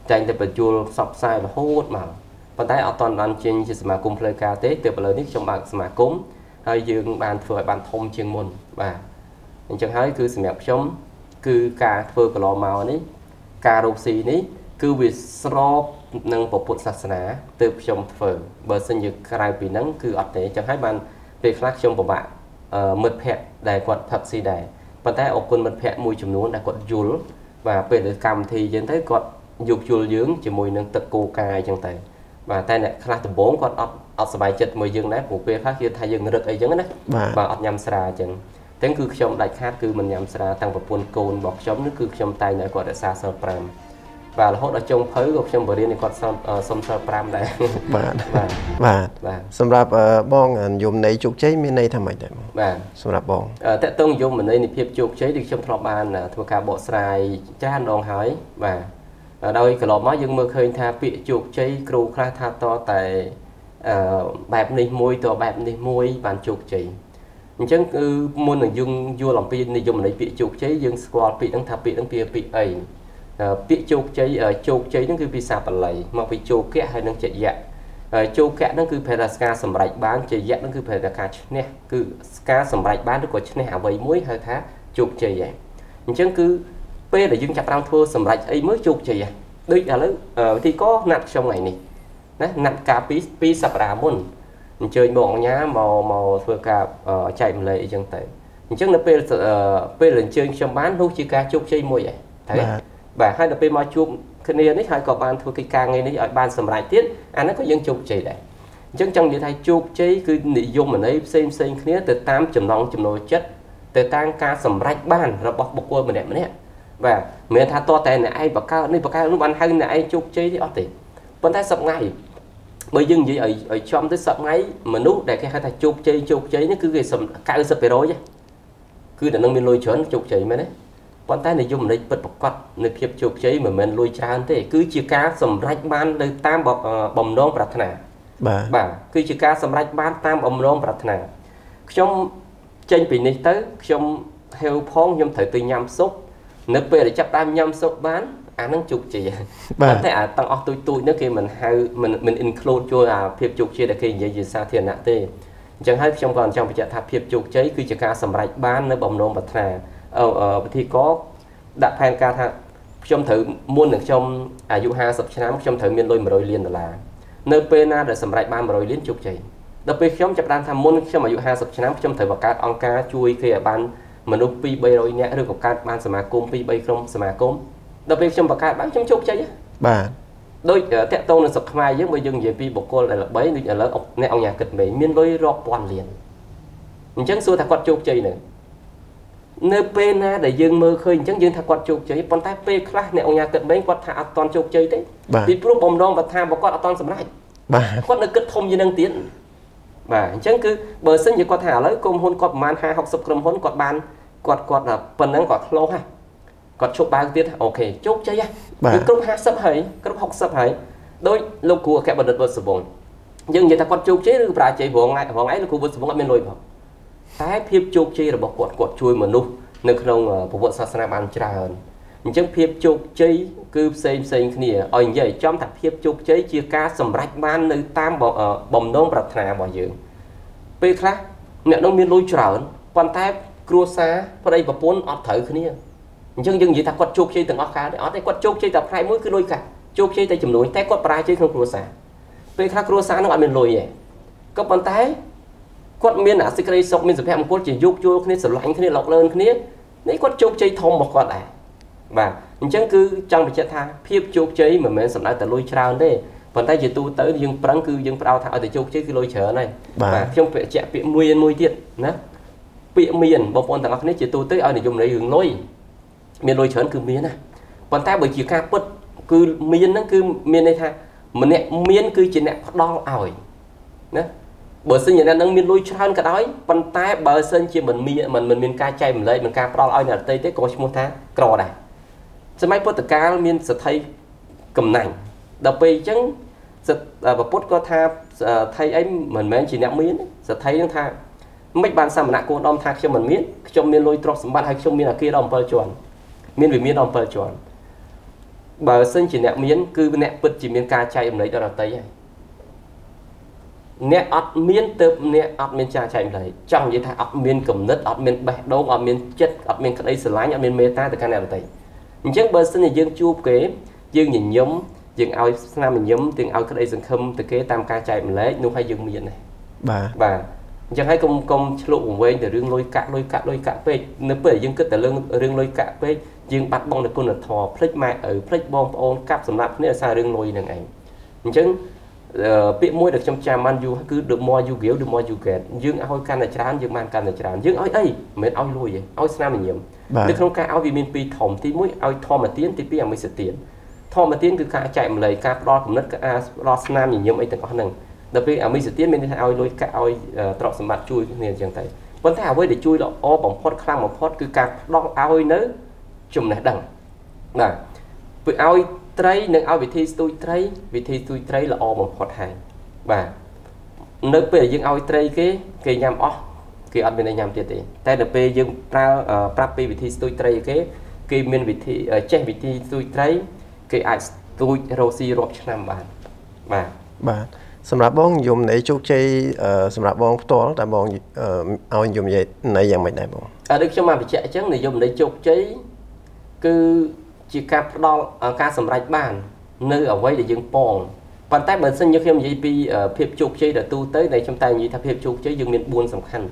tay tẹt bật chun sọc sai và hốt mà bàn tay ở toàn bàn trên chỉ mà cùng play ca tế từ lời nick trong bạn mà cúng hay dừng bàn phơi bàn thông chiêng môn và những chẳng hái cứ mẹ chống cứ cà phơi của lò màu đấy cà rô xì đấy cứ việc sro nâng bộ phận sát ná từ trong phở bờ sinh nhật cài bị nắng cứ ở đấy chẳng hái bàn việc phát trong của bạn mật phẹt đại quật thập si đại bàn tay ốc quân mật phẹt mùi chùm nón đại quật dùl và về để cầm thì dẫn tới quật dục dùl dướng chỉ mùi nâng tật cô cài chẳng tay và tay này khá từ bốn quật ấp ấp sải chật mùi dướng đấy của quê khác kia thay dừng được ấy dướng đấy và ấp nhầm xà chẳng tiếng cứ trong đại khác cứ mình nhầm xà tăng vào quân côn bọc chống nước cứ trong tay này quật đại xa sờ pram và hốt ở trong phới gục trong bờ điên này quật sông sờ pram đấy và sầm rạp bong anh dùng này chuột cháy miền này tham ảnh sầm rạp bong tại tông dùng mình đây thì phép chuột cháy được trong thọ ban là thua cả bộ sài cha đòn hỏi và ở đây cái lò máu dương mưa khơi tha bị chuột cháy kêu kha tha to tại bẹp này môi to bẹp này môi bàn chuột cháy chẳng cứ muốn là dùng vua lòng pin này dùng này bị chuột cháy dương squat bị đang thà bị đang kia bị ấy bị chuột cháy chuột cháy nó cứ bị sạp lại mà bị chuột kẹt hay đang chạy dạng châu kẹt nó cứ phải là ska sầm rải bán chơi dẹt nó cứ phải là cá nè cứ ska sầm rải bán nó có chân hạ với muối hơi thá chuột chơi vậy nhưng cứ p là dương chặt rau thua sầm rải ấy mới chuột chơi vậy đôi là lớn thì có nặng trong ngày này đấy nặng cá pí pí sập rà môn chơi bọn nhá màu màu vừa cả chạy một lệ chẳng tệ nhưng là p p là chơi trong bán hút chỉ cá chuột chơi mồi vậy thấy và hai là p mà chuột cái này đấy hai cọp ban thua cái càng ngày đấy ở ban sầm lại tiết anh nó có dân chụp chế đấy dân trong địa thái chụp chế cứ nội dung mình ấy xem xem kia từ tám chấm non chấm nồi chất từ tăng ca sầm rách ban rồi bọc bọc quơ mình đẹp mình đẹp và miền tha to tè này ai bậc cao này bậc cao lúc ăn hay này ai chúc chế thì ở tiền vẫn thấy sập ngay bởi dưng gì ở ở trong tới sập ngay mà nút để cái hai ta chúc chế chúc chế nó cứ cái sập cao sập về rồi chứ cứ để nông viên lôi chớn chúc chế mới đấy vẫn thấy này dùng này bật bật quạt này phep chúc chế mà mình lôi tràn thế cứ chia cá sầm rách ban đây tam bọc bầm non bạt thằng nào bà bà cứ chia cá sầm rách ban tam bầm non bạt thằng nào trong trên bình này tới trong heo phong trong thời từ nhâm sốt nếu về để chặt tam nhâm sốt bán anh đang chụp chị bạn thấy à tăng tôi tôi nữa khi mình hay mình mình include cho là phép chụp chia để khi vậy gì sao thiền nặng tê chẳng hết trong còn trong trận tháp phép chụp cháy cứ chỉ ca sầm rạch bán nó bồng nôn bật thà ở ở thì có đặt hàng ca thà trong thử mua được trong à du ha sập chán trong thử miền lôi mà rồi liền là nơi pena để sầm rạch ban mà rồi liên chụp chị đặc biệt trong trận đang tham môn trong mà du ha sập chán trong thử vào ca ông ca chui khi ở ban mà lúc pi bay rồi nhẽ được một ca ban sầm côm pi bay không sầm côm đặc biệt trong bậc cao bán trong chốt chơi chứ bà đôi tẹt tô là sập mai với người dân về pi bọc cô lại là bấy nhà lớn ông này ông nhà kịch mỹ miên lối rọt toàn liền chẳng xưa thằng quạt chốt chơi nữa nơi pena để dân mơ khơi chẳng dân thằng quạt chốt chơi con tay p class này ông nhà kịch mấy quạt thả toàn chốt chơi đấy bị lúc bom đong và tham và quạt toàn sầm lại bà quạt nó kịch thông như năng tiến bà chẳng cứ bờ sân như quạt thả lấy cùng hôn quạt man hai học sập cầm hôn quạt bàn quạt quạt là phần năng quạt lâu ha còn chốt ba tiết ok chốt chơi á cái công hạ sắp hãy cái học sắp hãy đôi lúc của các bạn được bớt sụp nhưng người ta còn chốt chế được bà chạy vòng lại vòng ấy là khu vực sụp bên lôi vào thái phép chốt chế là bọc quạt quạt chui mà nụ nước nông phục vụ sản xuất ban trà hơn những phép chốt chế cứ xây xây kia ở vậy trong thạch phép chốt chế chia ca sầm rạch ban nơi tam bọ bồng nông bạc thà bỏ dưỡng p khác mẹ nông miền lôi trà hơn quan thái cua xa vào đây và bốn ọt thở kia nhưng dân gì ta quật chốt chơi từng óc khá để óc đây quật chốt chơi tập hai mũi cứ lôi cả chốt chơi tay chùm lối tay quật prai chơi không cua xả về thác cua xả nó gọi miền lôi vậy các bàn tay quật miền à sicari sọc miền sập hẻm quật chỉ dục chua cái này sờ lạnh cái này lọc lên cái này đấy quật chốt chơi thom một quật lại và chẳng cứ trong một trận thang phép chốt chơi mà mình sập lại từ lôi trao đấy bàn tay chỉ tu tới dương prang cứ dương prao thảo từ chốt chơi cứ lôi chở này và trong chuyện chuyện miền mui miền mui tiệt nè miền bộ phận thằng óc này chỉ tu tới ở để dùng để dùng lôi miền lôi chớn cứ miền này, còn ta bởi chỉ ca bớt cứ miền nó cứ miền này tha, mình nè miền cứ chỉ nè đo ỏi, nè, bờ sân nhà này đang miền lôi chớn cả đói, còn ta bờ sân chỉ mình miền mình mình miền ca chay mình lấy mình ca đo ỏi là tây tết có một tháng, cò này, sẽ mấy bớt từ ca miền sẽ thay cầm nành, đập bì trứng, sẽ và bớt có tha thay ấy mình mình chỉ nè miền, sẽ thay những tha, mấy bàn sao mà nãy cô đom tha cho mình miền, cho miền lôi trọc sắm bàn hay cho miền là kia đom bờ chuẩn miền về miền ông phải chọn bờ sân chỉ nẹt miền cứ nẹt bật chỉ miền ca chạy em lấy đó là tây này nẹt ọt miền tớp nẹt ọt miền cha chạy em lấy trong như thế ọt miền cầm nứt ọt miền bẹt đâu ọt miền chết ọt miền cái sờ lái ọt miền mê ta từ cái này là tây nhưng bờ sân thì dương chụp kế dương nhìn nhóm dương ao nam mình nhóm tiếng ao cái đây dương khâm từ kế tam ca chạy em lấy nụ hay dương miền này bà bà chẳng hay công công lộ của mình để riêng lôi cạn lôi cạn lôi cạn về nếu bởi dương cứ để lương riêng lôi cạn về dương bắt bong được con được thò plek mai ở plek bong on cáp sầm lạp nên là sao riêng lôi này này chứng bị môi được trong trà man du cứ được mua du kiểu được mua du kẹt dương ao can là tràn dương man can là tràn dương ao ấy mình ao lôi vậy ao nam mình nhiều được không cái ao vitamin P thòng tí mũi ao thò mà tiến tí bây giờ mới sẽ tiến thò mà tiến cứ cả chạy một lời cáp lo cũng rất cả lo nam mình nhiều ấy từng con này đặc biệt ở mình sẽ tiến bên ao lôi cả ao trọ sầm bạc chui như chẳng thấy vấn thảo với để chui đó o bóng phốt khang bóng phốt cứ cạp đong ao nữa chùm này đằng là với ao trái nên ao vị thi tôi trái vị thi tôi trái là o bóng phốt hàng và nếu về dương ao trái cái cái nhám o cái ăn bên này nhám tiệt tiệt tại đặc biệt dương pra prapi vị thi tôi trái cái cái miền vị thi che vị thi tôi trái cái ai tôi rosi rob năm bàn và và សម្រាប់បងខ្ញុំនៃជោគជ័យសម្រាប់បងផ្ទាល់តែបងនិយមន័យយ៉ាងម៉េចដែរបងអឺដូចខ្ញុំបានបញ្ជាក់អញ្ចឹងនិយមន័យជោគជ័យគឺជាការផ្ដោតការសម្រាប់បាននៅអ្វីដែលយើងប៉ងប៉ុន្តែបើសិនយើងខ្ញុំនិយាយពីភាពជោគជ័យដែលទូទៅដែលខ្ញុំតែនិយាយថាភាពជោគជ័យយើងមាន bốnសំខាន់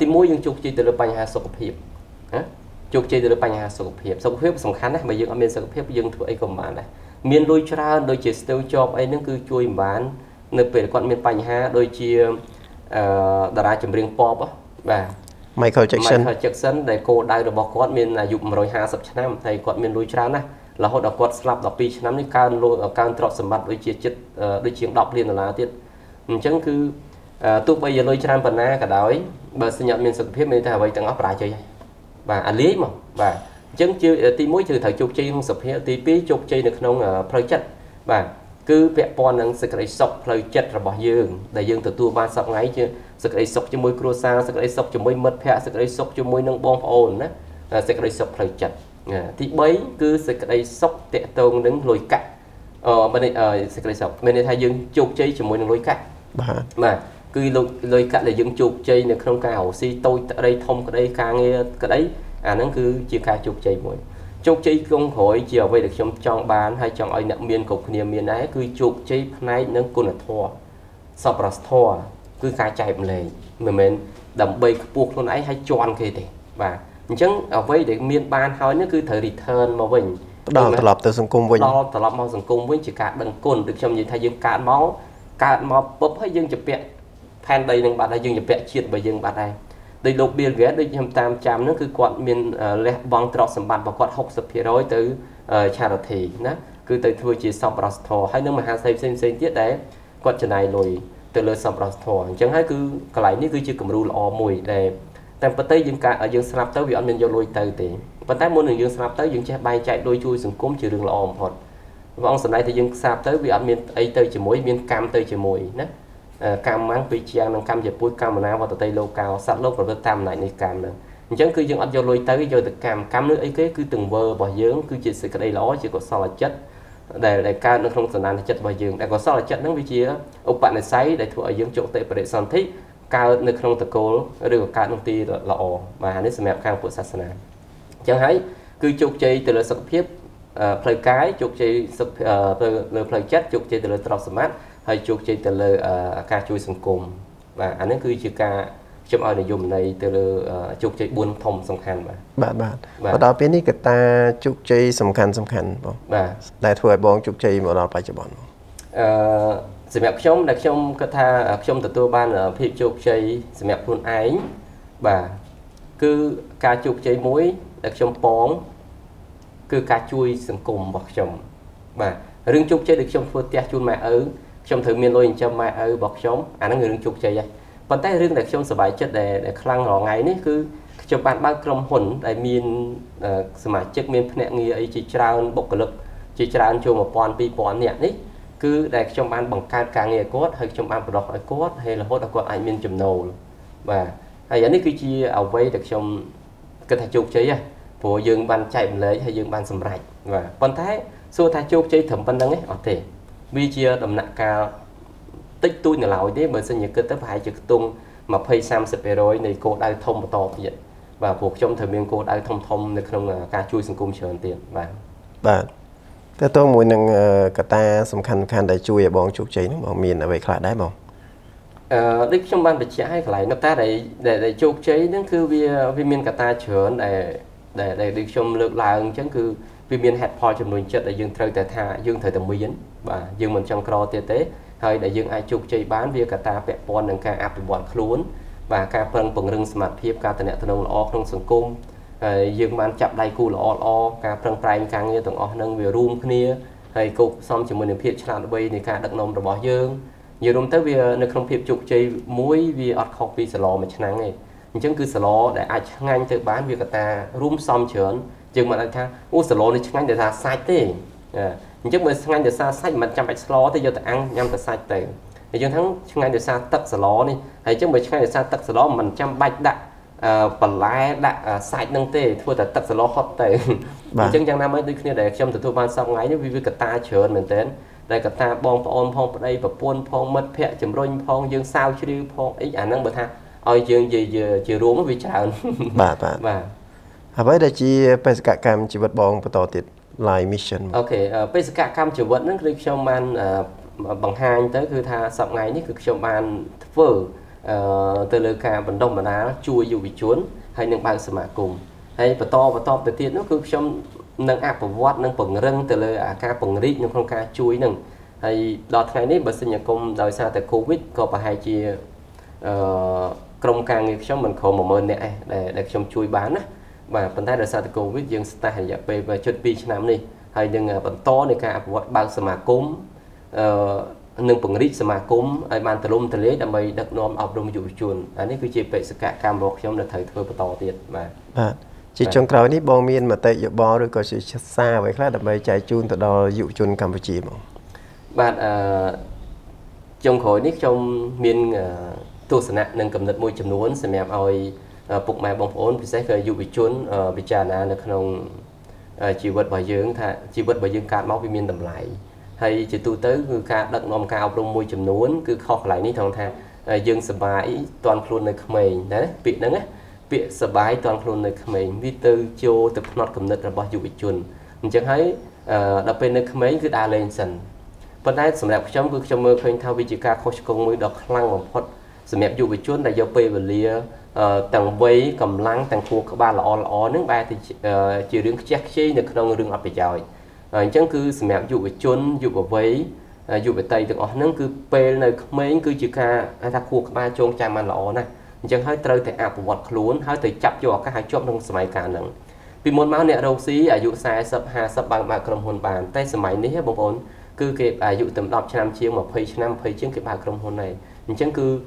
ទីមួយយើងជោគជ័យទៅលើបញ្ហាសុខភាពណាជោគជ័យទៅលើបញ្ហាសុខភាពសុខភាពសំខាន់ណាស់បើយើងអត់មានសុខភាពយើងធ្វើអីក៏មិនបានដែរ មានលុយច្រើនដូចជាស្ទូចជាប់អីហ្នឹងគឺជួយមិនបាននៅពេលគាត់មានបញ្ហាដូចជាតារាចម្រៀងប៉ុបបាទ Michael Jackson Michael Jackson để cô đau được bỏ quạt miền là dụng rồi hà sập năm thầy quạt miền lối trán này là họ đọc quạt slap đọc pi năm như can lôi can trọt sầm bạt đối chiến chết đối chiến đọc liền là tiệt chẳng cứ tôi bây giờ lối trán phần na cả đói bà sinh nhận miền sập phía miền thầy vậy tặng ấp lại chơi và ăn lý mà và chẳng chưa ti muối trừ thầy chụp chi không sập phía ti pí chụp chi được nông ở phơi chất và cứ vẽ pon năng sực lấy sọc phơi chất là bỏ dương để dương từ tua ba sọc ngay chứ sực lấy sọc cho môi croissant sực lấy sọc cho môi mật phẹ sực lấy sọc cho môi nâng bom ồn đó sực lấy sọc phơi chất thì bấy cứ sực lấy sọc tẹt tôn đứng lôi cắt ở bên đây sực lấy sọc bên đây thay dương chụp chi cho môi nâng lôi cắt mà cứ lôi lôi cắt là dương chụp chi được không cao si tôi ở đây thông ở đây ca nghe cái đấy à nó cứ chia ca chụp chi môi chụp chi công hội chiều về được trong trong bàn hay trong ai nặng miên cục niềm miên ấy cứ chụp chi này nó còn là thua sập là thua cứ khai chạy một lề mà mình đầm bầy buộc luôn ấy hay chọn kì thì và chẳng ở với để miên ban thôi nó cứ thời return mà mình đo tập từ sừng cung với đo tập màu sừng cung với chỉ cả đằng cồn được trong những thay dương cạn máu cạn máu bóp hay dương chụp vẹn fan đây đằng bạn đây dương chụp vẹn chuyện bởi dương bạn đây đây lục biên ghé đây nhầm tam trăm nó cứ quặn miền lẹ băng trọt sầm bàn và quặn học sập phía đối từ trà đợt thì nó cứ từ thưa chỉ sập rớt thò hay nước mà hà xây xây xây tiết đấy quặn chỗ này rồi từ lơ sập rớt thò chẳng hay cứ cái này cứ chưa cầm rù lò mùi để tam bát tây dương cả ở dương sập tới bị ăn miền vô lôi từ thì bát tây muốn đường dương sập tới dương che bay chạy đôi chui sừng cốm trừ đường lò một vòng sầm này thì dương sập tới bị ăn miền ấy tới chỉ mỗi miền cam tới chỉ mùi đó cam mang tuy chiang năng cam dẹp bụi cam nào vào từ tây lô cao sát lô vào tới tam này này cam này chẳng cứ dân ăn vô lôi tới vô từ cam cam nước ấy cái cứ từng vơ bỏ dướng cứ chỉ sự cái đây ló chỉ có sao là chết để để cam nó không sẵn sàng là chết vào giường để có sao là chết nó bị chia ông bạn này sấy để thua ở giường chỗ tệ và để săn thích cam nước không từ cô được cam công ty là ồ mà nếu xem mẹ cam của sasana chẳng hãy cứ chụp chơi từ lời sập phép play cái chụp chơi từ lời play chết chụp chơi từ lời trọt smart hay chụp chơi từ lời ca chui sừng cùm và anh ấy cứ chơi ca trong ở nội dung này từ lời chụp chơi buôn thông song khăn mà bạn bạn và đó biết đi cái ta chụp chơi song khăn song khăn không và đại thừa bọn chụp chơi mà nó phải cho bọn sự mẹ trong đặc trong cái tha trong từ tôi ban ở phim chụp chơi sự mẹ phun ánh và cứ ca chụp chơi muối đặc trong bón cứ ca chui sừng cùm bọc chồng và riêng chụp chơi được trong phơi tia chui mà ở trong thử miền lôi trong mai ở bọc sống anh à, người đừng chụp chơi vậy còn tay riêng để trong sờ bài chất để để khăn lò ngày đấy cứ trong bạn bao trong hồn đại miền sờ bài chất miền phèn nghe ấy chỉ trao bộc lực chỉ trao cho một pon pi pon nhẹ đấy cứ để trong bạn bằng can càng nghề cốt hay trong bạn đọc hỏi cốt hay là hốt đọc gọi ảnh miền chùm nầu và hay ấy cứ chia ở với được trong cái thạch chụp chơi vậy của dương ban chạy lấy hay dương ban sầm rạch và con thái xua thạch chụp chơi thẩm văn đăng ấy ở thể vì chia đầm nặng cao tích tôi là lỗi đấy bởi sinh nhật cơ tới phải trực tung mà phê sam sẹp rồi này cô đang thông to vậy và buộc trong thời miền cô đang thông thông được không là ca chui sừng cung sờn tiền và và thế tôi muốn năng cả ta sầm khăn khăn để chui ở bóng chụp cháy bóng miền ở về lại đấy bóng đích trong ban bị cháy lại nó ta để để để chụp cháy đến cứ về về miền cả ta chở để để để được trong lượt là chẳng cứ vì miền hạt phò trong mình chất để dương thời tài thà dương thời tầm mười dính và dương mình trong cro tiệt tế hay để dương ai chụp chơi bán việc cả ta vẽ pon đằng ca áp bọn khốn và ca phần phần rừng smart phép ca tận nông lo trong sừng cung dương bán chặt đai cu lo lo ca phần trái ca nghe tụng o nâng về room kia hay cục xong chỉ mình phép chăn bay này ca đặng nông rồi bỏ dương nhiều đom tới về nơi không phép chụp chơi muối vì ở khóc vì sờ mình chán này chẳng cứ sờ để ai ngang tự bán việc cả ta room xong chớn chừng mà anh ta u sờ này chẳng để ra sai thế nhưng mà ngay từ xa sách mình chăm bạch ló thì giờ ta ăn nhằm từ xa tệ thì chúng thắng ngay từ xa tật sờ ló đi hay chứ mới ngay từ xa tật sờ ló mình chăm bạch đã phần lái đã sai nâng tê thua từ tật sờ ló hot tệ chẳng chẳng năm ấy tôi kia để trong từ thua ban xong ấy như vì cả ta chờ mình đến đây cả ta bong phong phong đây và buôn phong mất phẹ chấm roi phong dương sao chưa đi phong ấy ảnh năng bật ha ôi dương gì giờ chiều ruộng với chào bà bà à với đây chỉ phải cả cam chỉ vật bong và tỏ tiệt lại mission ok bây giờ cả cam chỉ vẫn nước lịch trong ban bằng hai tới cứ tha sập ngày ní cực trong ban vở từ lời cả vận động mà đá chui dù bị chuốn hay những bạn sầm mạ cùng hay và to và to từ tiện nó cực trong nâng áp của vót nâng phần răng từ lời à ca phần rít nhưng không ca chui nâng hay đợt ngày ní bớt sinh nhật công đời xa từ covid có phải hai chia Công càng nghiệp cho mình khổ một mình để để trong chui bán á và phần tay đời sau Covid dương ta hành dẹp về chuẩn bị năm đi hay nhưng vẫn to này cả gọi bằng sờ mà cúm nâng phần rít sờ mà cúm ai bàn từ lum từ lế đầm bầy đặt nón ọc đồng dụ chuồn anh ấy cứ chỉ về sự cả cam bọc trong đợt thời thôi và to tiền mà chỉ trong cái này bom miên mà tệ dụ bò rồi có sự xa vậy khác đầm bầy chạy chuồn từ đó dụ chuồn Campuchia mà bạn trong khối nick trong miên tôi sẽ nâng cầm đất môi trường nuốn sẽ mẹ ơi phục mẹ bóng ổn sẽ phải dụ bị chốn bị tràn là không chỉ vật và dưỡng thà chỉ vật và dưỡng cạn máu vitamin tầm lại hay chỉ tu tới người ca đặt nòng cao trong môi trường nuốn cứ khóc lại ní thằng thà dưỡng sờ bái toàn khuôn này mình đấy bị nắng á bị sờ bái toàn khuôn này mình đi từ chiều tập nọt cầm đất là bao dụ bị chốn mình chẳng thấy đập bên này mấy cứ đa lên sần vấn đề sầm đẹp trong cứ trong mơ khơi thao vì chỉ ca khôi công mới đọc lăng một phút sầm đẹp dụ bị chốn là do pê và lia tầng vây cầm lăng tầng khu các ba là o là o nước ba thì chỉ đứng chắc chi được đâu người đứng ập bị chọi chẳng cứ sầm đẹp dụ bị chốn dụ vào vây dụ về tây được o nước cứ pê này mấy cứ chỉ ca thác khu các ba chôn trang man là o này chẳng hơi trời thì ập vật luôn hơi thì chập cho các hai chốt trong sầm cả nặng vì muốn máu nẹt đầu xí ở dụ sai sập hà sập bằng bạc cầm hồn bàn tay sầm máy ní hết bông ổn cứ kịp à dụ tầm đọc năm chiếc mà phê năm phê chiếc kịp bà trong hôn này chẳng cứ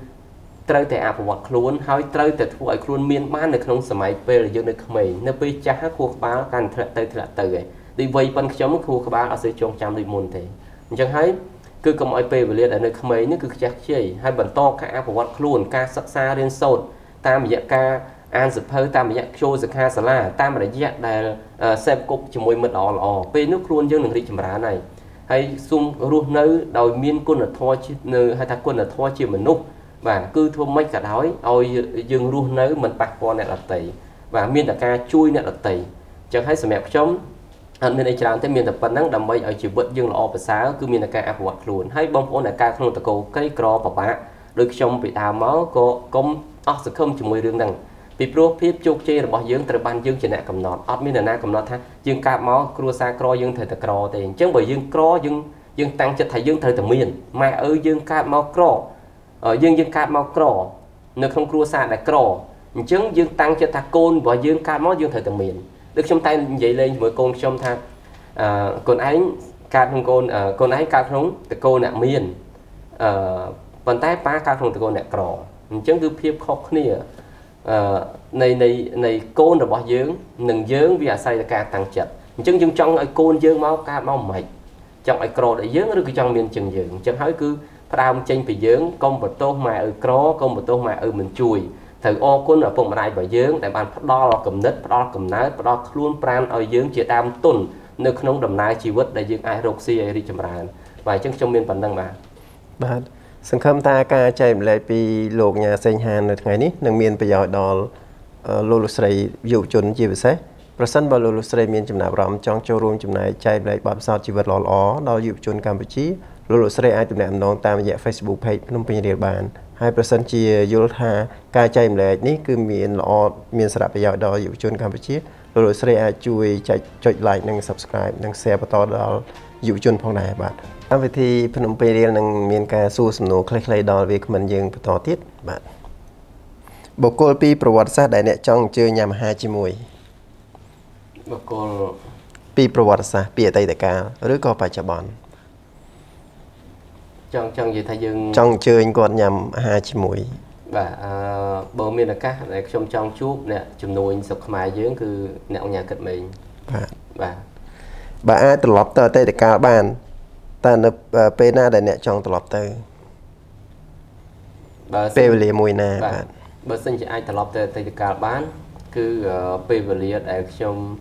trời thể áp vật luôn hỏi trời thể thu ở khuôn miên ban được không sớm ấy về là dương được mày nó bị chá khu báo càng thật tới thật từ đi vây bên chống khu báo ở dưới trong trăm đi môn thế chẳng thấy cứ cầm ai về liền ở nơi mấy nó cứ chắc chỉ hai bẩn to cả áp vật luôn ca sắc xa lên sột tam dạ ca an sập hơi tam dạ show sập ha sala tam là dạ là xem cục chỉ môi mật ỏ ỏ về nước luôn dương được đi chìm rá này hay xung ruộng nơi đòi miên quân là thoa nơi hay thằng quân là thoa chỉ mình núp và cứ thua mấy cả đói ôi dương ruộng nơi mình bạc con này là tỷ và miên là ca chui này là tỷ chẳng thấy sự mẹ chống anh miên này làm thế miên tập văn năng đầm bay ở chỉ bận dương là o và sáng cứ miên là ca áp hoạt luôn hay bông ôn là ca không tập cầu cây cỏ và bã được trong bị đào máu có công óc sự không chỉ mười đường đằng vì pro phép chốt chơi là bảo dưỡng từ ban dưỡng chỉ nè cầm nọt ấp miên là na cầm nọt ha dương ca máu cua xa cỏ dương thời tập cỏ thì chẳng bởi dương cỏ dương dương tăng cho thầy dương thời tập miên mà ở dương ca máu cỏ ở dương dương ca máu cỏ nó không cua xa là cỏ chứng dương tăng cho thà côn và dương ca máu dương thời tập miên được trong tay vậy lên mỗi con trong thang còn ánh ca không côn còn ánh ca không tập côn nè miên bàn tay ba ca không tập côn nè cỏ chứng cứ phép khó khăn này này này côn là bỏ dưỡng nâng dưỡng vì à say là ca tăng chật chứng chứng trong ai côn dưỡng máu ca máu mệt trong ai cỏ để dưỡng được trong miền trường dưỡng chẳng hỏi cứ ra ông tranh phải dưỡng công vật tốt mà ở cỏ công vật tốt mà ở mình chui thử ô côn ở vùng này và dưỡng để bạn đo là cầm nứt đo cầm nái đo luôn pram ở dưỡng chia tam tuần nơi không đầm nái chi vứt để dưỡng ai rục xì ai đi chậm rãi và chứng trong miền phần năng mà bạnสังคมตาการใจมันเลยปีโลกยาเซนฮานในไงนี้นังเมียนไปยอดดอลโลลุสไรอยู่จนจีบเสประสันบอลโลลุสไรเมียนจำหน่ายรำจองโจรวมจำหน่ายใจเลยบาปซาจีบหล่อหล่อเราอยู่จนกัมพูชีโลลุสไรไอจำหน่ายน้องตามแยกเฟซบุ๊กเพจน้องเป็นเดียร์บานให้ประสันจียุลธาการใจมันเลยนี่คือเมียนหล่อเมียนสระไปยอดดอลอยู่จนกัมพูชีโลลุสไรไอช่วยใจจดไลน์นัง subscribe นังแชร์ประต่อดอลอยู่จนพองไหนบาทวิธีพนมเปรียลนังเมียนกาสู้สนุกคล้ายๆดอลเวกมันยิงประต่อทิศบาทบุคคลปีประวัติศาสตร์ได้เนี่ยจ้องเจอยามหาจิมวยบุคคลปีประวัติศาสตร์ปีอะไรแต่กาหรือก็ปัจจุบันจ้องจ้องอยู่ทายังจ้องเจอก่อนยามหาจิมวยบาทเบอร์เมียนกาในช่วงจ้องชุบเนี่ยจำนวนสักหมายเยอะคือแนวหน้าเกิดเมืองบาทบาทบาทตลอดต่อแต่แต่กาบ้านta nộp pena đại nẹt trong tập từ pevli mùi nè bạn bớt sinh chỉ ai tập từ từ cả bán cứ pevli đại trong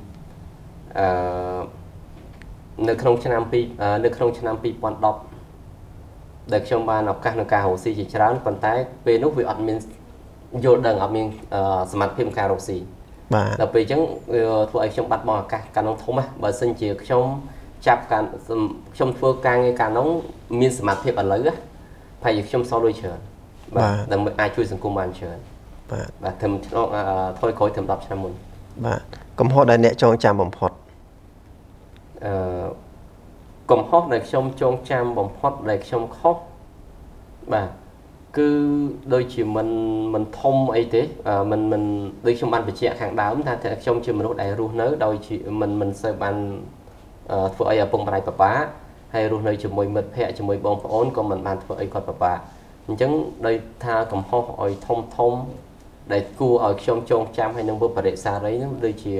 nước không chăn nam pi nước không chăn nam pi quan đọc đại trong ban học các nước cả hồ si chỉ chán còn tái về nước việt nam vô đường ở miền smart phim cả hồ si là vì chẳng thuộc trong bát bò cả cả nông thôn á bớt sinh chỉ trong chạp cả trong phương càng ngày càng nóng miên sầm mặt thiệp ở lưỡi á phải trong sau đôi trường và đừng ai chui xuống cùng bàn trường và thầm thôi khối thầm đọc cho mình và cầm hót đại nẹt trong chạm bóng hót cầm hót đại trong trong chạm bóng hót đại trong khóc và cứ đôi chỉ mình mình thông ấy thế à, mình mình đôi khi mình phải chịu hàng đám tha trong trường mình lúc đại ru nới đôi chỉ mình mình sẽ bàn phụ ấy ở vùng bài bà hay ru nơi trường mồi mệt hệ trường mồi bông phải ôn còn mình bàn phụ ấy còn bà chứng đây tha cầm ho hỏi thông thông để cua ở trong trong trăm hay nông bộ bà đệ xa đấy nó đôi chỉ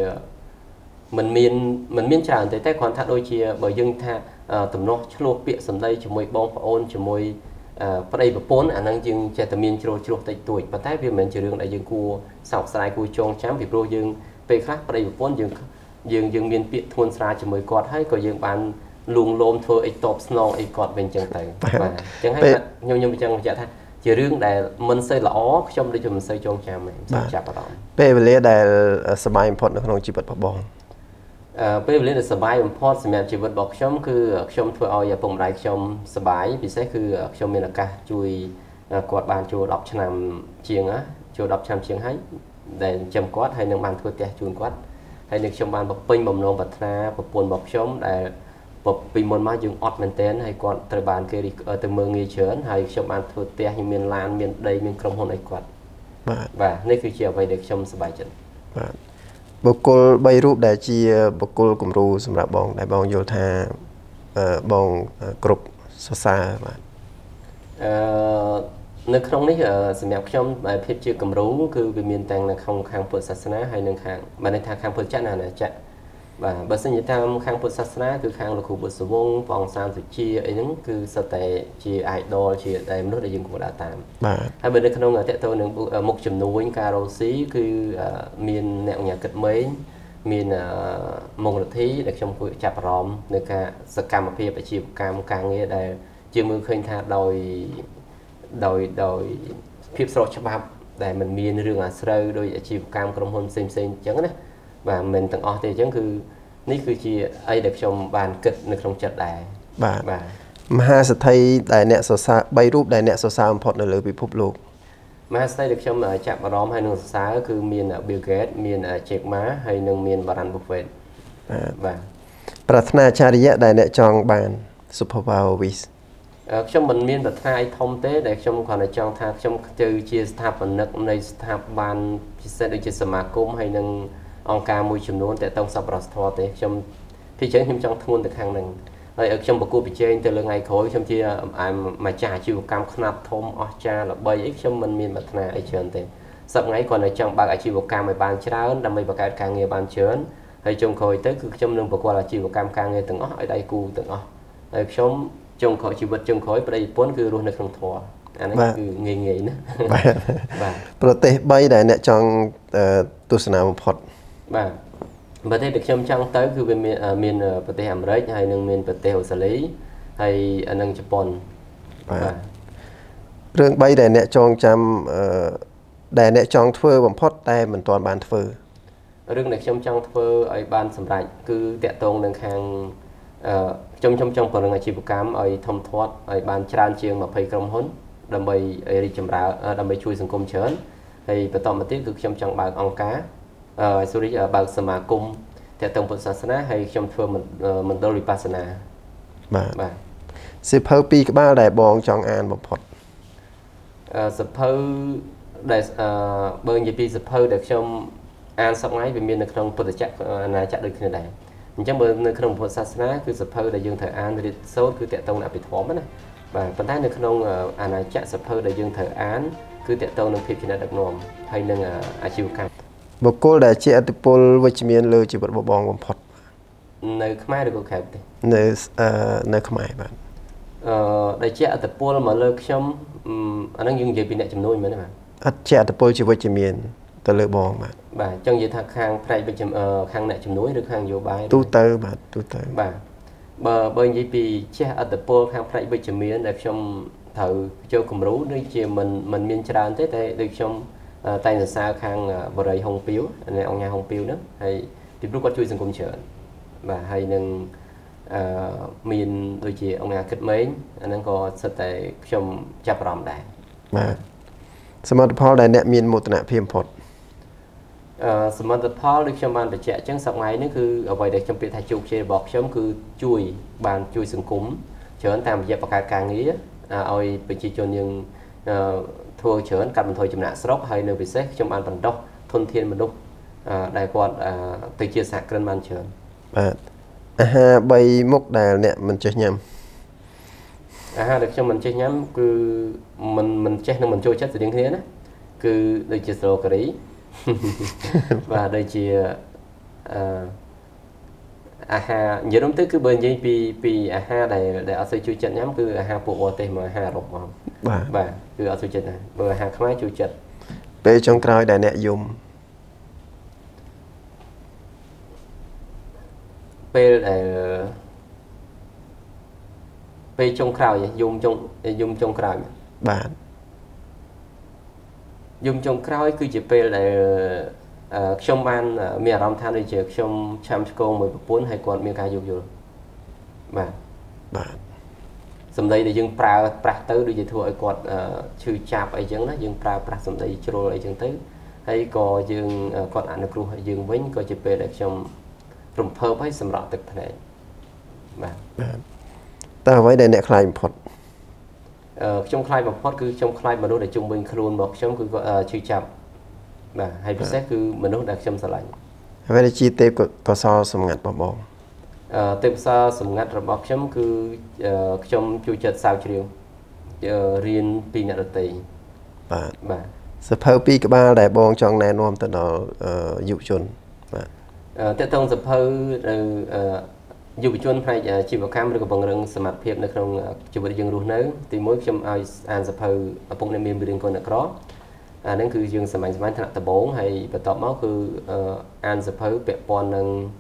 mình miên mình miên trả tới tay còn tha đôi chỉ bởi dân tha tầm nó chua bịa sầm đây trường mồi bông phải ôn trường mồi bắt đây bật bốn anh đang dừng chạy tầm miên chua chua tại tuổi và tái viên mình chịu đường đại dương cua sọc sài cua trong chám bị pro dương về khác bắt đây bật bốn dương dương dương miên bị thôn xa chỉ mới quạt hay có dương bàn luồng lồm thôi ấy top snow ấy quạt bên chân tay và chẳng hay nhau nhau bên chân chạy thay chịu đường đại mình xây lõ trong đây chúng mình xây trong chám mình xây chạp vào đó về về đại sờ bài import nó không chỉ bật bong bây giờ là sờ bài import thì mình chỉ bật bọc trong cứ trong thôi ở nhà vùng đại trong sờ bài vì sẽ cứ trong miền Nam chui quạt bàn chui đọc chân làm chiêng á chui đọc chân chiêng hay để chầm quát hay những bàn thôi tè chui quát hay những trong bàn bọc pin bầm nón bật ra bọc buồn bọc trong để bọc pin môn má dùng ót maintain hay còn từ bàn kia từ mưa nghi chớn hay trong bàn thôi tè như miền Lan miền Tây miền Crom Hồn này quạt và đây cứ chiều về được trong sờ bài chân bậc cô bay rùp đại chi bậc cô cùng rù sầm rạp bong đại bong vô tha bong group xa xa mà nơi không đấy sầm nhạc trong bài phép chưa cầm rú cứ về miền tây là không khang phật sát na hay nâng khang mà nơi thang khang phật chắc là là chắc và bậc sinh nhật tham khang phật sát na cứ khang là khu bậc số vong vòng san từ chi ấy những cứ sờ tệ chi idol chi đại nước đại dương của đà tam hai bên nơi không ở tệ tôi những một chấm núi caro xí cứ miền nẹo nhà cật mấy miền mông đất thí để trong khu chạp róm nơi cả sờ cam ở phía phải chịu cam càng nghe đại chưa mưa khơi tha đòi đòi đòi phép sờ cho bám đại mình miền rừng à sờ đôi chịu cam cầm hôn xem xem chẳng đấy và mình từng ở thì chẳng cứ ní cứ chi ai đẹp trong bàn kịch được trong chợ đài và và mà sẽ thấy đại nẹt sờ xa bay rúp đại nẹt sờ xa một phần là lưỡi bị phụp lục mà sẽ được trong ở chạm vào đó hay nương xá cứ miền ở Bill Gates miền ở Jack Ma hay nương miền Warren Buffett và Pratna Chariya đại nẹt trong bàn superpower trong mình miền đặt hai thông tế để trong còn là trong thang trong từ chia tháp và nước này tháp bàn sẽ được chia sẻ mà cũng hay nương ông ca môi trường luôn tại tông sập rớt thọ thế trong thị trấn trong trong thôn được hàng nừng ở trong bậc cô bị trên từ lâu ngày khối trong kia mà trả chịu cam khăn thôm ở cha là bay ít trong mình miền mặt này ở trên thế sập ngày còn ở trong bạc ở chịu cam mày bàn chả ớn đâm mày bạc càng nghe bàn chớn hay trong khối tới cứ trong lưng bậc qua là chịu cam càng nghe từng ó ở đây cù từng ó ở trong trong khối chịu vật trong khối ở đây vốn cứ luôn được không thọ anh ấy cứ nghề nghề nữa và protein bay này nè trong tu sửa một phật và và thế được trong trong tới cứ về miền miền bờ tây Hàm Rếch hay nâng miền bờ tây Hồ Sa Lý hay nâng Japan và riêng bay đại nẹt trong trăm đại nẹt trong thưa bẩm phốt đại mình toàn bàn thưa riêng được trong trong thưa ở ban sầm rạch cứ tẹt tông nâng hàng trong trong trong còn là ngày chiều cám ở thông thoát ở ban tràn chiêng mà phải cầm hốn đầm bầy đi chầm ráo đầm bầy chui sừng côm chớn thì bờ tòm mà tiếp cực trong trong bàn ong cá xử lý ở bậc sơ ma cung theo tông Phật giáo hay trong phương mình mình đôi vipassana mà mà sập hơi pi các ba đại bong trong an một phật sập hơi đại bơn gì pi sập hơi được trong an sắp máy về miền được trong Phật giáo là chặt được như này trong bên được trong Phật giáo cứ sập hơi đại dương thời an thì số cứ theo tông đã bị thỏa mất này và phần thái được trong an là chặt sập hơi đại dương thời an cứ theo tông được thì chỉ là đặc nồm hay nâng a chiu cam bậc cô đã chia từ pol với chị miền lơ chỉ bật bong bong phật nơi không ai được cô kẹp nơi nơi không ai bạn đã chia từ pol mà lơ trong anh đang dùng dây pin để chầm nôi mà này bạn chia từ pol chỉ với chị miền từ lơ bong bạn và trong dây thạc hàng phải bị chầm hàng này chầm nôi được hàng vô bài tu tơ bạn tu tơ và bờ bên dây pin chia từ pol hàng phải bị chầm miền để trong thử cho cùng rú nơi chị mình mình miền tràn thế thế được trong tay là sao khang bờ đầy hồng piếu này ông nhà hồng piếu nữa hay tiếp lúc có chui rừng cùng chợ và hay nâng miền đôi chị ông nhà kết mấy anh đang có sơ tại trong chạp ròm đài mà smartphone này nẹt miền một nẹt phim phốt smartphone được trong bàn để chạy chẳng sọc ngay nữa cứ ở vậy để trong việc thay chụp chơi bọt chấm cứ chui bàn chui rừng cúng chợ anh ta bây giờ bạc càng nghĩ ôi bị chỉ cho nhưng thôi chớn cặp thôi chấm nã sốc hay nơi bị xét trong an vận động thôn thiên vận động đại quạt từ chia sẻ cơn man chớn à bay mốc đà nè mình chơi nhầm à được cho mình chơi nhắm cứ mình mình chơi nên mình chơi chết từ những thế đó cứ đây chia sầu cái đấy và đây chia à nhớ đóng tới cứ bên dây pi pi à ha để để ở xây chui chật nhắm cứ ha bộ tem mà ha rộng mà và cứ ở chui chật này bờ ha không ai chui chật về trong còi đại nẹt dùng về để về trong còi dùng trong dùng trong còi bạn dùng trong còi cứ chỉ về để trong ban miền Nam Thanh đi chơi trong Chamsko mười bốn hay còn miền Cà Dục rồi, mà, sầm đây thì dừng pra pra tới đi chơi thua ai còn chư chạp ai dừng đó dừng pra pra sầm đây chơi ai dừng tới hay còn dừng còn ăn được luôn hay dừng với còn chơi về lại trong trồng phơ hay sầm rọ thực này, mà, ta với đây nè khai một trong khai một phút cứ trong khai mà đôi để trung bình luôn một trong cứ chư chạp bà hay bị xét cứ mình nó đặt trong sờ lạnh. Vậy chi tiết có so sầm ngặt bảo bồn. Tiết so sầm ngặt rồi bọc chấm cứ trong chu chật sao chiều riêng pin nợ tì. Bà bà. Sờ phơi pin cái ba đại bồn trong này nôm từ đó dụ chun. Tiết thông sờ phơi dụ chun hay chỉ vào cam rồi có bằng rừng sờ mặt phèm được trong chu bờ dương ruộng nới thì mỗi trong ai ăn sờ phơi ở vùng này miền biển còn được đó. À nên cứ dương sầm sầm thằng tập bốn hay tập tập máu cứ ăn sập hơi bẹp bòn nâng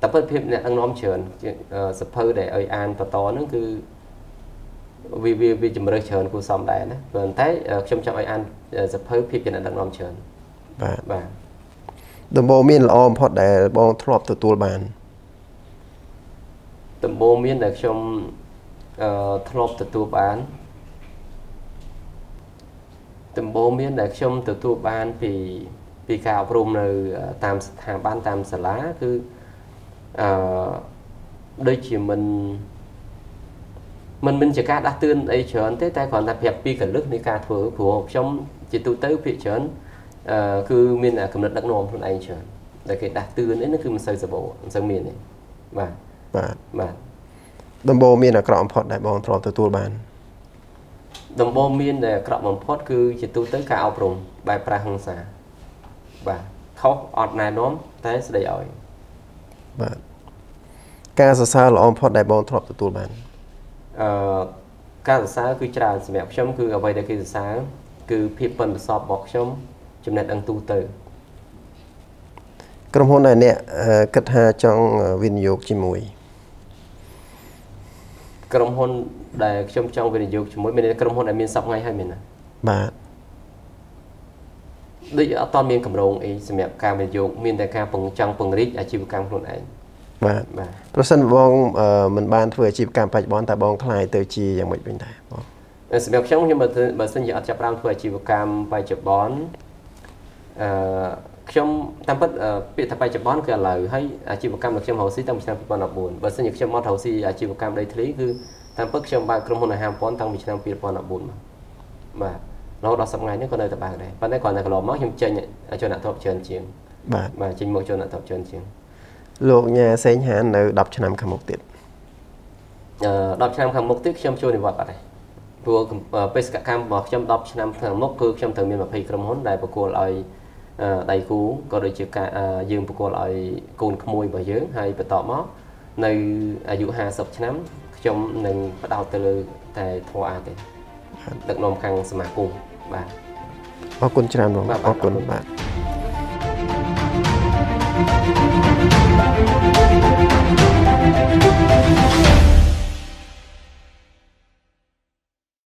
tập phật phim này ăn nóm chườn sập hơi để ơi ăn và to nó cứ vì vì vì chừng mới chườn cứ xong lại đấy còn thấy trong trong ơi ăn sập hơi phim cho nên ăn nóm chườn và và tầm bồ miên là om phật để bong thọp từ tua bàn tầm bồ miên là trong thọp từ tua bàn tầm bố miền đại trong từ tu ban vì vì cả vùng này tam hà ban tam sả lá cứ đây chỉ mình mình mình chỉ cả đã tương ấy chớn tới tai còn là việc vì cả nước này cả thử phù hợp trong chỉ tu tới vị chớn cứ miền là cầm đất đắc nôm luôn anh chớn đại cái đã tương ấy nó cứ mình xây sập bộ dân miền này mà mà tầm bố miền là cọm phật đại bòn thọ từ tu ban đồng bộ miền để cọp mầm phốt cứ chỉ tu tới cả ao rồng bài pra hằng xà và khóc ọt này nóm thế sẽ đầy ỏi và ca sơ sa là om phốt đại bồn thọp từ tu bàn ca sơ sa cứ tràn mẹ chấm cứ ở vậy để khi sáng cứ phim phần sọp bọc chấm chấm này đang tu từ cầm hôm nay nè kết hà trong viên dục chim mùi cầm hôm đại trong trong về dục mỗi bên đây các đồng hồ đại miền sọc ngay hai miền này mà đây ở toàn miền cầm rồng ấy xem đẹp cam về dục miền đại ca phần trong phần rít ở chiều cam luôn này mà mà person vong mình ban thừa chiều cam phải bón tại bong thay từ chi dạng bệnh bình đại xem đẹp trong nhưng mà mà xin giờ chập ram thừa chiều cam phải chập bón trong tam bất bị thay phải chập bón cái lời hay chiều cam được trong hậu sĩ tâm sang phần buồn và xin nhật trong mót hậu sĩ chiều cam đây thấy cứ tam phước trong ba trong hôm nay ham pon tăng bị trong pin pon là bốn mà mà nó đó sắm ngày nữa còn đây tập bạc này ban nãy còn là cái lò móc trong chơi cho nạn thọp trần chiến mà mà chính một cho nạn thọp trần chiến luộc nhà xây nhà nơi đập cho năm khăm một tiết đập cho năm khăm một tiết trong chơi thì vọt này vừa pesca cam vọt trong đập cho năm thằng mốc cư trong thường miền mà phi trong hỗn đại bạc cua lại đại cú còn đôi chiếc cả dương bạc cua lại cồn môi và dướng hay bạc tọt móc nơi dụ hà sập cho năm trong nền bắt đầu từ thời thua thì đặt nòng khăn smartphone và và quân tràn và quân bạn.